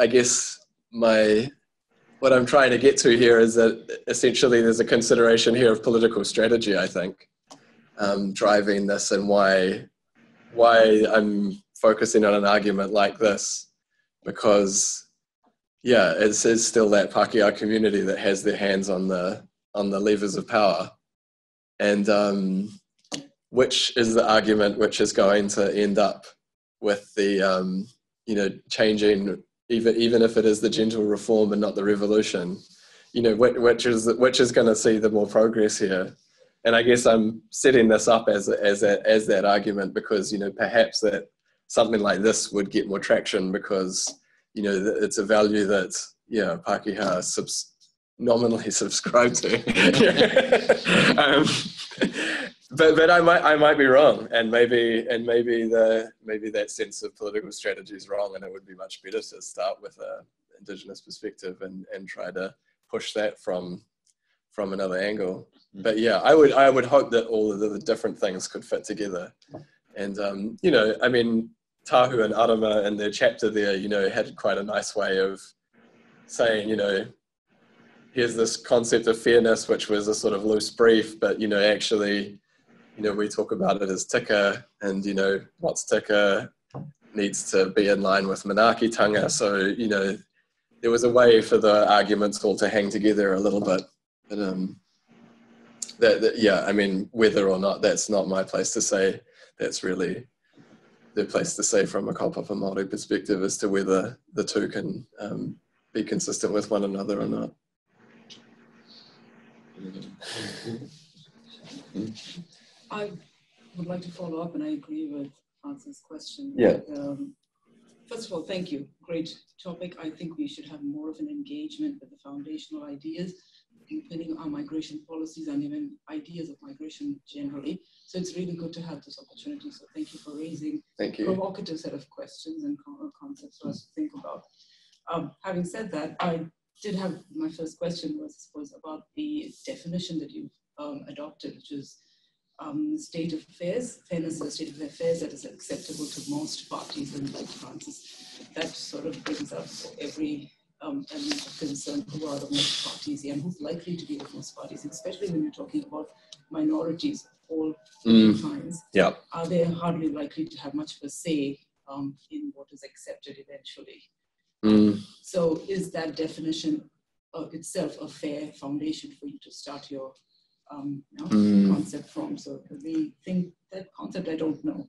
guess my what I'm trying to get to here is that essentially there's a consideration here of political strategy, I think, driving this, and why I'm focusing on an argument like this, because yeah, it's still that Pākehā community that has their hands on the levers of power, and which is the argument which is going to end up with the changing, even if it is the gentle reform and not the revolution, which is going to see the more progress here. And I guess I'm setting this up as that argument because perhaps that something like this would get more traction because it's a value that Pākehā nominally subscribe to. But I might be wrong, and maybe that sense of political strategy is wrong, and it would be much better to start with an Indigenous perspective and try to push that from another angle. But yeah, I would hope that all of the different things could fit together. And I mean, Tahu and Arama in their chapter there, had quite a nice way of saying, here's this concept of fairness, which was a sort of loose brief, but actually, we talk about it as tika, and what's tika needs to be in line with manaakitanga. So there was a way for the arguments all to hang together a little bit. But yeah, I mean, whether or not that's not my place to say, that's really the place to say from a kaupapa Māori perspective as to whether the two can be consistent with one another or not. I would like to follow up, and I agree with Francis' question. Yeah. First of all, thank you. Great topic. I think we should have more of an engagement with the foundational ideas, including our migration policies and even ideas of migration generally. So it's really good to have this opportunity. So thank you for raising a provocative set of questions and concepts for us to think about. Having said that, I did have my first question was about the definition that you've adopted, which is state of affairs, fairness is a state of affairs that is acceptable to most parties, and like Francis, that sort of brings up every element of concern who are the most parties and who's likely to be the most parties, especially when you're talking about minorities of all kinds. Yeah. Are they hardly likely to have much of a say in what is accepted eventually? So is that definition of itself a fair foundation for you to start your concept from? So we think that concept, I don't know.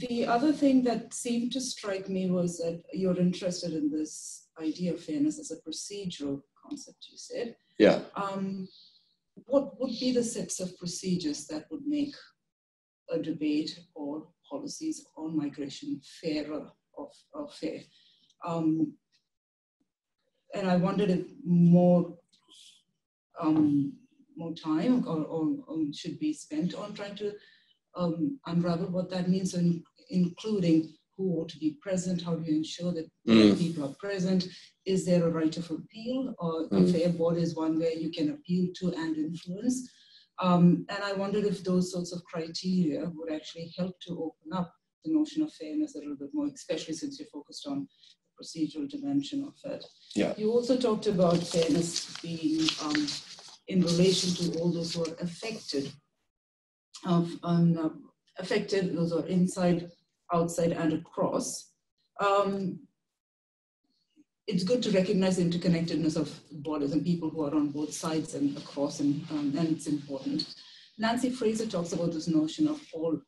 The other thing that seemed to strike me was that you're interested in this idea of fairness as a procedural concept, you said. Yeah. What would be the sets of procedures that would make a debate or policies on migration fairer? Of fair, and I wondered if more more time or should be spent on trying to unravel what that means, so including who ought to be present, how do you ensure that people are present, is there a right of appeal, or a fair board is one where you can appeal to and influence, and I wondered if those sorts of criteria would actually help to open up the notion of fairness a little bit more, especially since you're focused on the procedural dimension of it. Yeah. You also talked about fairness being in relation to all those who are affected, those who are inside, outside, and across. It's good to recognize the interconnectedness of borders and people who are on both sides and across, and it's important. Nancy Fraser talks about this notion of all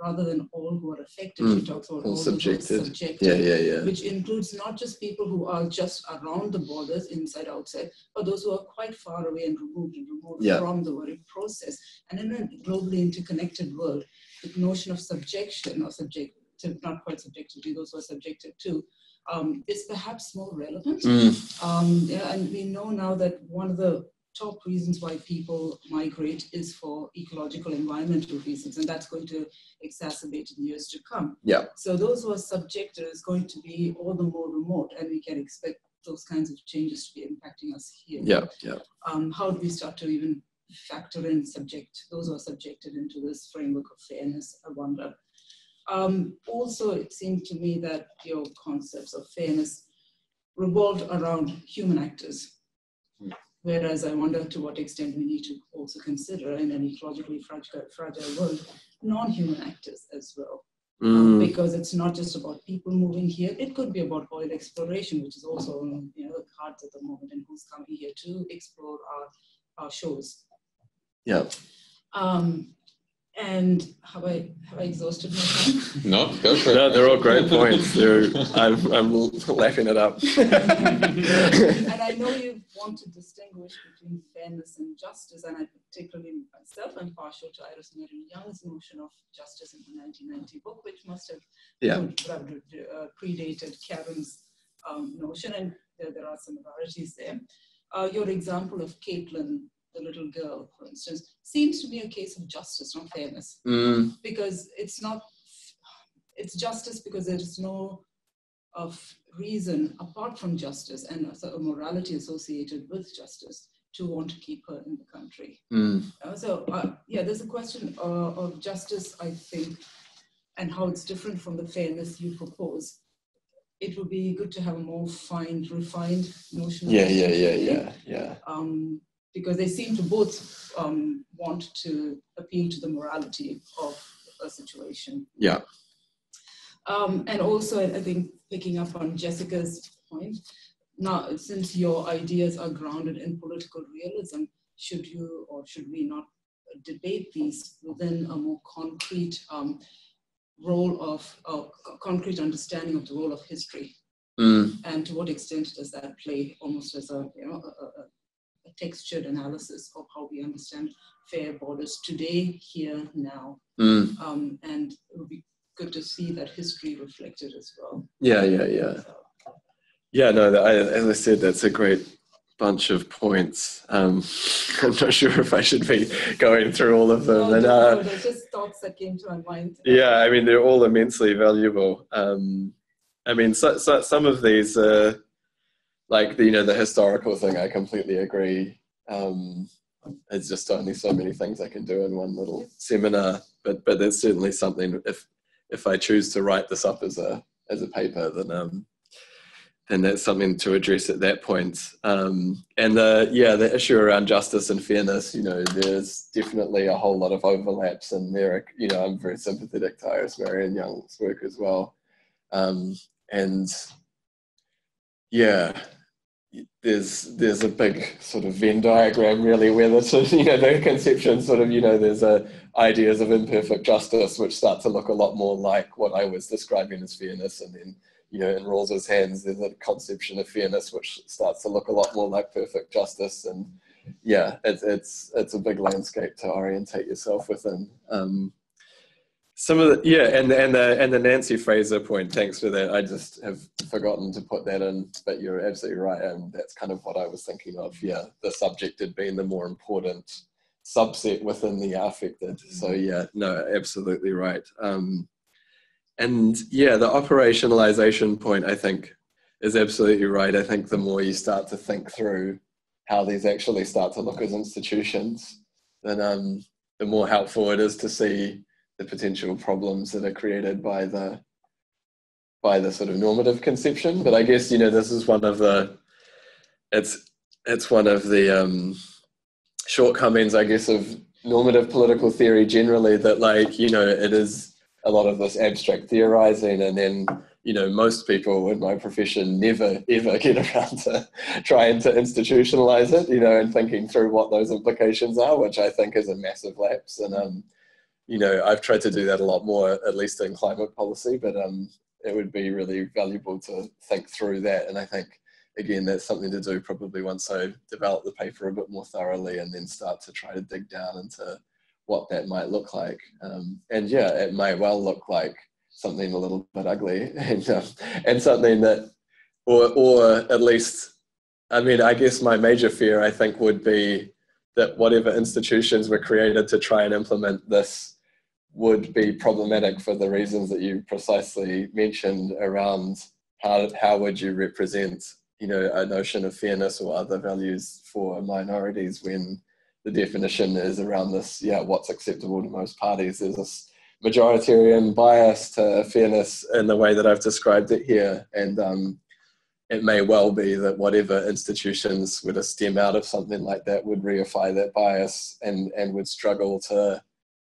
rather than all who are affected, she talks about all subjected. Who are subjected, which includes not just people who are just around the borders, inside, outside, but those who are quite far away and removed from the worry process. And in a globally interconnected world, the notion of subjection, or subjective, not quite subjectivity, those who are subjected to, is perhaps more relevant. And we know now that one of the top reasons why people migrate is for ecological, environmental reasons, and that's going to exacerbate in years to come. Yeah. So those who are subjected is going to be all the more remote, and we can expect those kinds of changes to be impacting us here. Yeah. Yeah. How do we start to even factor in those who are subjected into this framework of fairness? I wonder. Also, it seemed to me that your concepts of fairness revolved around human actors. Whereas I wonder to what extent we need to also consider in an ecologically fragile world, non-human actors as well. Because it's not just about people moving here. It could be about oil exploration, which is also the cards at the moment, and who's coming here to explore our shores. Yeah. And have I exhausted my time? No, go for it. No, they're all great points. I'm laughing it up. And I know you want to distinguish between fairness and justice, and I particularly myself am partial to Iris Mary Young's notion of justice in the 1990 book, which must have predated Carens' notion, and there are similarities there. Your example of Caitlin, the little girl, for instance, seems to be a case of justice, not fairness, because it's justice because there's no reason apart from justice and a morality associated with justice to want to keep her in the country. There's a question of justice, I think, and how it's different from the fairness you propose. It would be good to have a more refined notion. Because they seem to both want to appeal to the morality of a situation. Yeah. And also, I think, picking up on Jessica's point, now, since your ideas are grounded in political realism, should you or should we not debate these within a more concrete concrete understanding of the role of history? And to what extent does that play almost as a textured analysis of how we understand fair borders today, here, now, and it would be good to see that history reflected as well. As I said, that's a great bunch of points. I'm not sure if I should be going through all of them. There's just thoughts that came to my mind. Yeah, I mean, they're all immensely valuable. Some of these are the historical thing, I completely agree. It's just only so many things I can do in one little seminar, but that's certainly something. If I choose to write this up as a paper, then that's something to address at that point. And the issue around justice and fairness, there's definitely a whole lot of overlaps in there. I'm very sympathetic to Iris Marianne Young's work as well, There's a big sort of Venn diagram really where the conception there's ideas of imperfect justice which start to look a lot more like what I was describing as fairness, and then in Rawls's hands there's a conception of fairness which starts to look a lot more like perfect justice, and it's a big landscape to orientate yourself within. And the Nancy Fraser point, thanks for that. I just have forgotten to put that in, but you're absolutely right, and that's kind of what I was thinking of. Yeah, the subjected being the more important subset within the affected. So absolutely right. The operationalization point I think is absolutely right. I think the more you start to think through how these actually start to look as institutions, then the more helpful it is to see the potential problems that are created by the sort of normative conception. But I guess this is one of the shortcomings, I guess, of normative political theory generally, that it is a lot of this abstract theorizing, and then most people in my profession never ever get around to trying to institutionalize it, and thinking through what those implications are, which I think is a massive lapse. And I've tried to do that a lot more, at least in climate policy, but it would be really valuable to think through that. And I think, again, that's something to do probably once I develop the paper a bit more thoroughly, and then start to try to dig down into what that might look like. It may well look like something a little bit ugly, and something that, or at least, I guess my major fear, I think, would be that whatever institutions were created to try and implement this would be problematic for the reasons that you precisely mentioned around how would you represent, a notion of fairness or other values for minorities when the definition is around this, what's acceptable to most parties. There's this majoritarian bias to fairness in the way that I've described it here. And it may well be that whatever institutions would stem out of something like that would reify that bias and would struggle to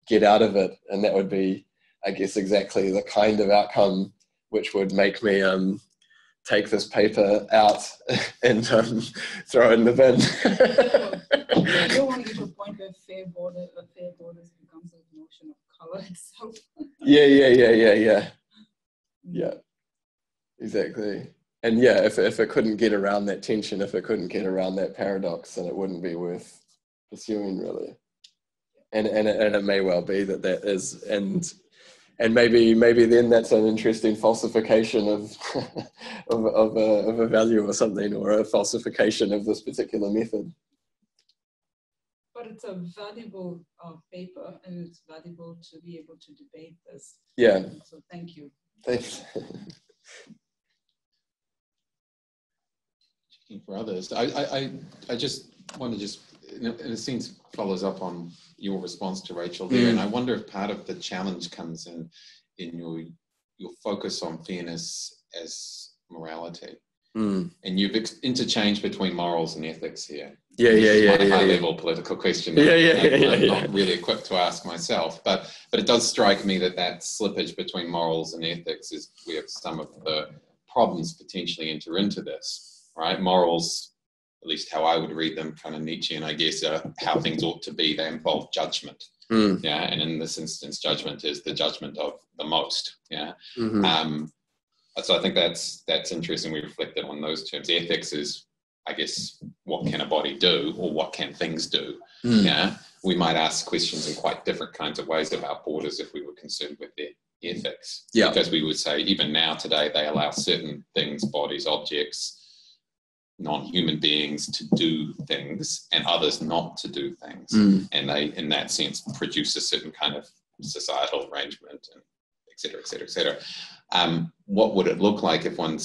get out of it. And that would be, I guess, exactly the kind of outcome which would make me take this paper out and throw it in the bin. I don't want to get to a point where fair borders becomes a notion of colour itself. Yeah, exactly. And yeah, if it couldn't get around that tension, if it couldn't get around that paradox, then it wouldn't be worth pursuing, really. And it may well be that that is, and maybe then that's an interesting falsification of a value or something, or a falsification of this particular method. But it's a valuable paper, and it's valuable to be able to debate this. Yeah. So thank you. Thanks. For others, I just want to and it seems follows up on your response to Rachel there, and I wonder if part of the challenge comes in your focus on fairness as morality, and you've interchanged between morals and ethics here. High level political question. I'm not really equipped to ask myself, but it does strike me that slippage between morals and ethics is where some of the problems potentially enter into this. Right, morals, at least how I would read them, kind of Nietzschean, I guess, are how things ought to be. They involve judgment, yeah. And in this instance, judgment is the judgment of the most, yeah. So I think that's interesting. We reflected on those terms. Ethics is, I guess, what can a body do, or what can things do? Yeah, we might ask questions in quite different kinds of ways about borders if we were concerned with their ethics, yeah. Because we would say even now today they allow certain things, bodies, objects, non-human beings to do things and others not to do things, and they in that sense produce a certain kind of societal arrangement, and etc. What would it look like if one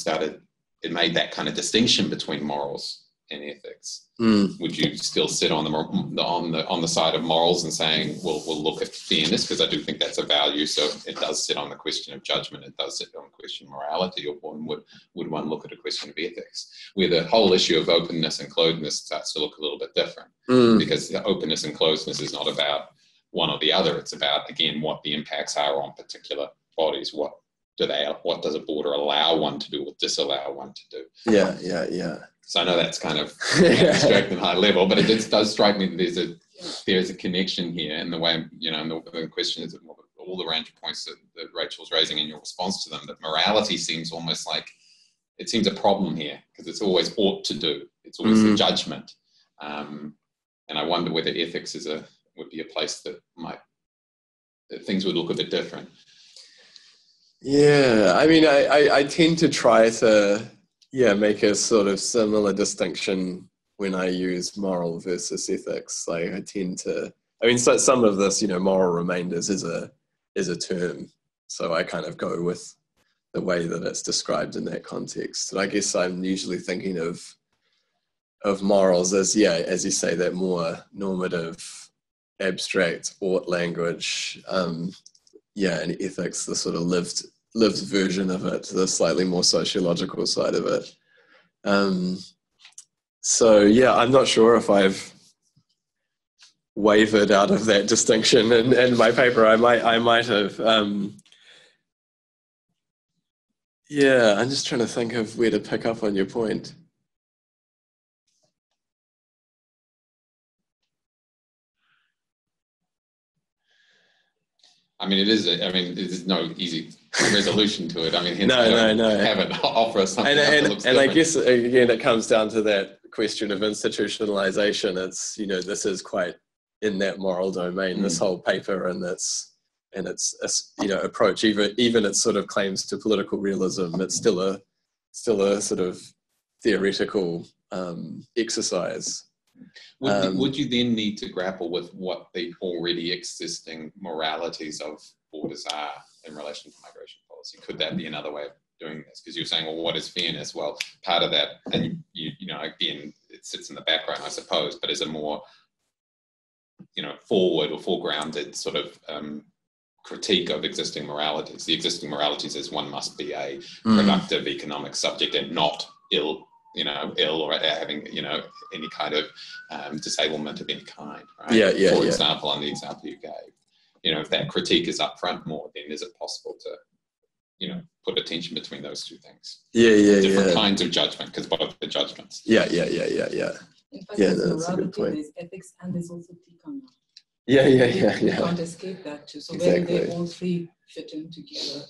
made that kind of distinction between morals and ethics? Would you still sit on the side of morals and saying, well, we'll look at fairness, because I do think that's a value, so it does sit on the question of judgment, it does sit on the question of morality, or would one look at a question of ethics, where the whole issue of openness and closedness starts to look a little bit different, because the openness and closedness is not about one or the other, it's about, again, what the impacts are on particular bodies, what does a border allow one to do or disallow one to do? Yeah. So I know that's kind of abstract and high level, but it does strike me that there is a connection here in the way, and the question is all the range of points that Rachel's raising in your response to them, that morality seems almost like, it seems a problem here, because it's always ought to do. It's always the judgment. And I wonder whether ethics would be a place that things would look a bit different. Yeah, I mean, I tend to try to make a sort of similar distinction when I use moral versus ethics. Like so some of this, moral remainders is a term. So I kind of go with the way that it's described in that context. And I guess I'm usually thinking of morals as, as you say, that more normative, abstract, ought language, and ethics, the sort of lived version of it, the slightly more sociological side of it. I'm not sure if I've wavered out of that distinction in my paper. I might have. I'm just trying to think of where to pick up on your point. I mean, there's no easy resolution to it. I mean, no. Have it offer something. And I guess again, it comes down to that question of institutionalization. It's this is quite in that moral domain. This whole paper and its approach, even its sort of claims to political realism, it's still a sort of theoretical exercise. Would you then need to grapple with what the already existing moralities of borders are in relation to migration policy? Could that be another way of doing this? Because you're saying, well, what is fairness? Well, part of that, and again, it sits in the background, I suppose, but is a more, forward or foregrounded sort of critique of existing moralities. The existing moralities is one must be a productive economic subject and not ill, ill or having, any kind of disablement of any kind, right? For example, on the example you gave, if that critique is upfront more, then is it possible to, put a tension between those two things? Different kinds of judgment, because both are judgments. In fact, there's a good point. There's ethics and there's also tikkuruma. You can't escape that too. So when they all three fit in together.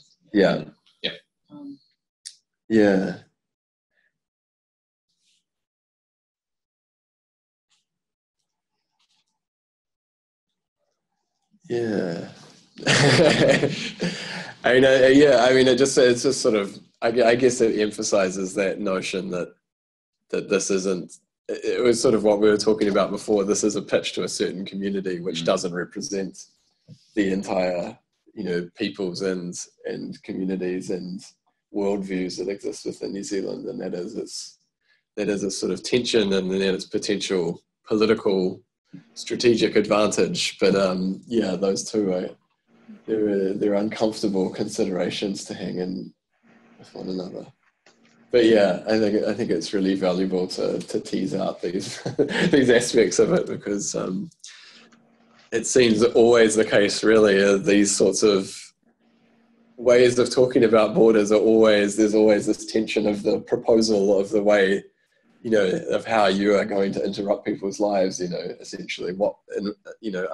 I mean, it's just sort of, I guess it emphasizes that notion that this isn't, it was sort of what we were talking about before. This is a pitch to a certain community, which doesn't represent the entire, peoples and communities and worldviews that exist within New Zealand. And that is a sort of tension, and then its potential political strategic advantage. But those two are, they're uncomfortable considerations to hang in with one another. But yeah, I think it's really valuable to tease out these these aspects of it, because it seems always the case, really, these sorts of ways of talking about borders are always, there's always this tension of the proposal of the way, of how you are going to interrupt people's lives, essentially what, and,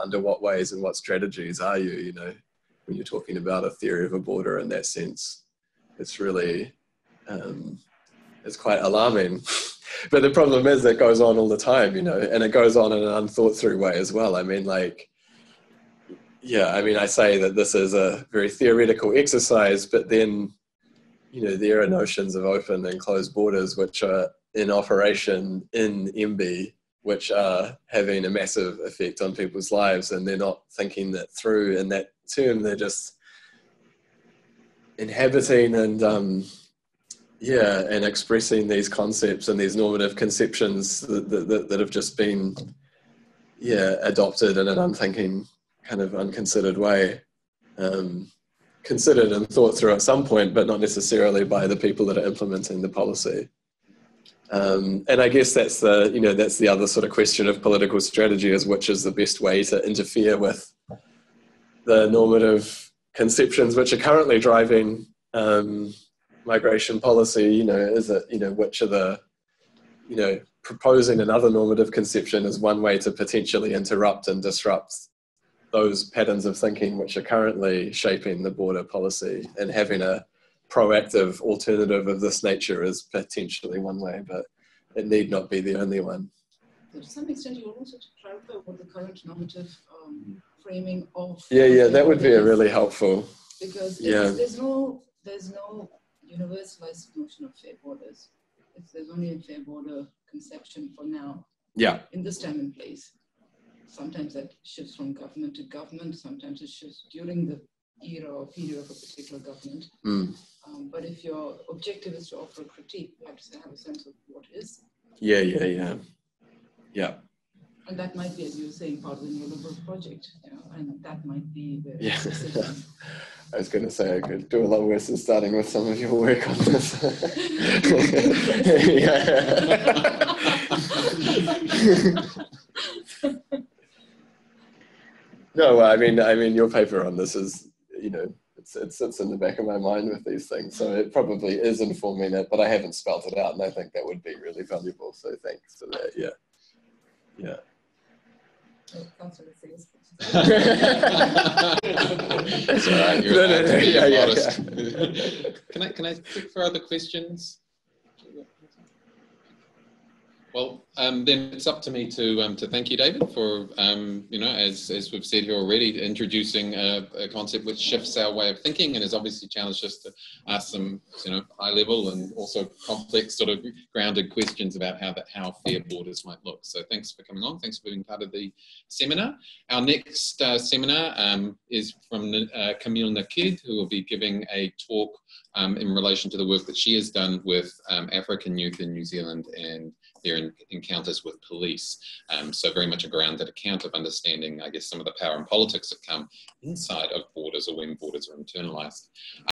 under what ways and what strategies are you, when you're talking about a theory of a border in that sense. It's really... it's quite alarming. But the problem is that goes on all the time, and it goes on in an unthought through way as well. I say that this is a very theoretical exercise, but then, there are notions of open and closed borders which are in operation in MBIE, which are having a massive effect on people's lives, and they're not thinking that through in that term. They're just inhabiting and... and expressing these concepts and these normative conceptions that have just been, adopted in an unthinking, kind of unconsidered way, considered and thought through at some point, but not necessarily by the people that are implementing the policy. And I guess that's the, that's the other sort of question of political strategy, is which is the best way to interfere with the normative conceptions which are currently driving migration policy. Is it, which are the, proposing another normative conception is one way to potentially interrupt and disrupt those patterns of thinking which are currently shaping the border policy, and having a proactive alternative of this nature is potentially one way, but it need not be the only one. So to some extent you also have to clarify what the current normative framing of... that would be really helpful. Because there's no universalized notion of fair borders. There's only a fair border conception for now. In this time and place. Sometimes that shifts from government to government. Sometimes it shifts during the era or period of a particular government. But if your objective is to offer a critique, you have to have a sense of what is. And that might be, as you were saying, part of the neoliberal project. And that might be the decision. I was going to say I could do a lot worse than starting with some of your work on this. No, I mean, your paper on this is, it sits in the back of my mind with these things, so it probably is informing it, but I haven't spelled it out, and I think that would be really valuable. So thanks for that. That's what it says. That's all right. No. Can I pick for other questions? Well, then it's up to me to thank you, David, for as we've said here already, introducing a concept which shifts our way of thinking and has obviously challenged us to ask some high level and also complex sort of grounded questions about how fair borders might look. So thanks for coming on. Thanks for being part of the seminar. Our next seminar is from Camille Nakid, who will be giving a talk in relation to the work that she has done with African youth in New Zealand and their encounters with police. So very much a grounded account of understanding, I guess, some of the power and politics that come inside of borders or when borders are internalised.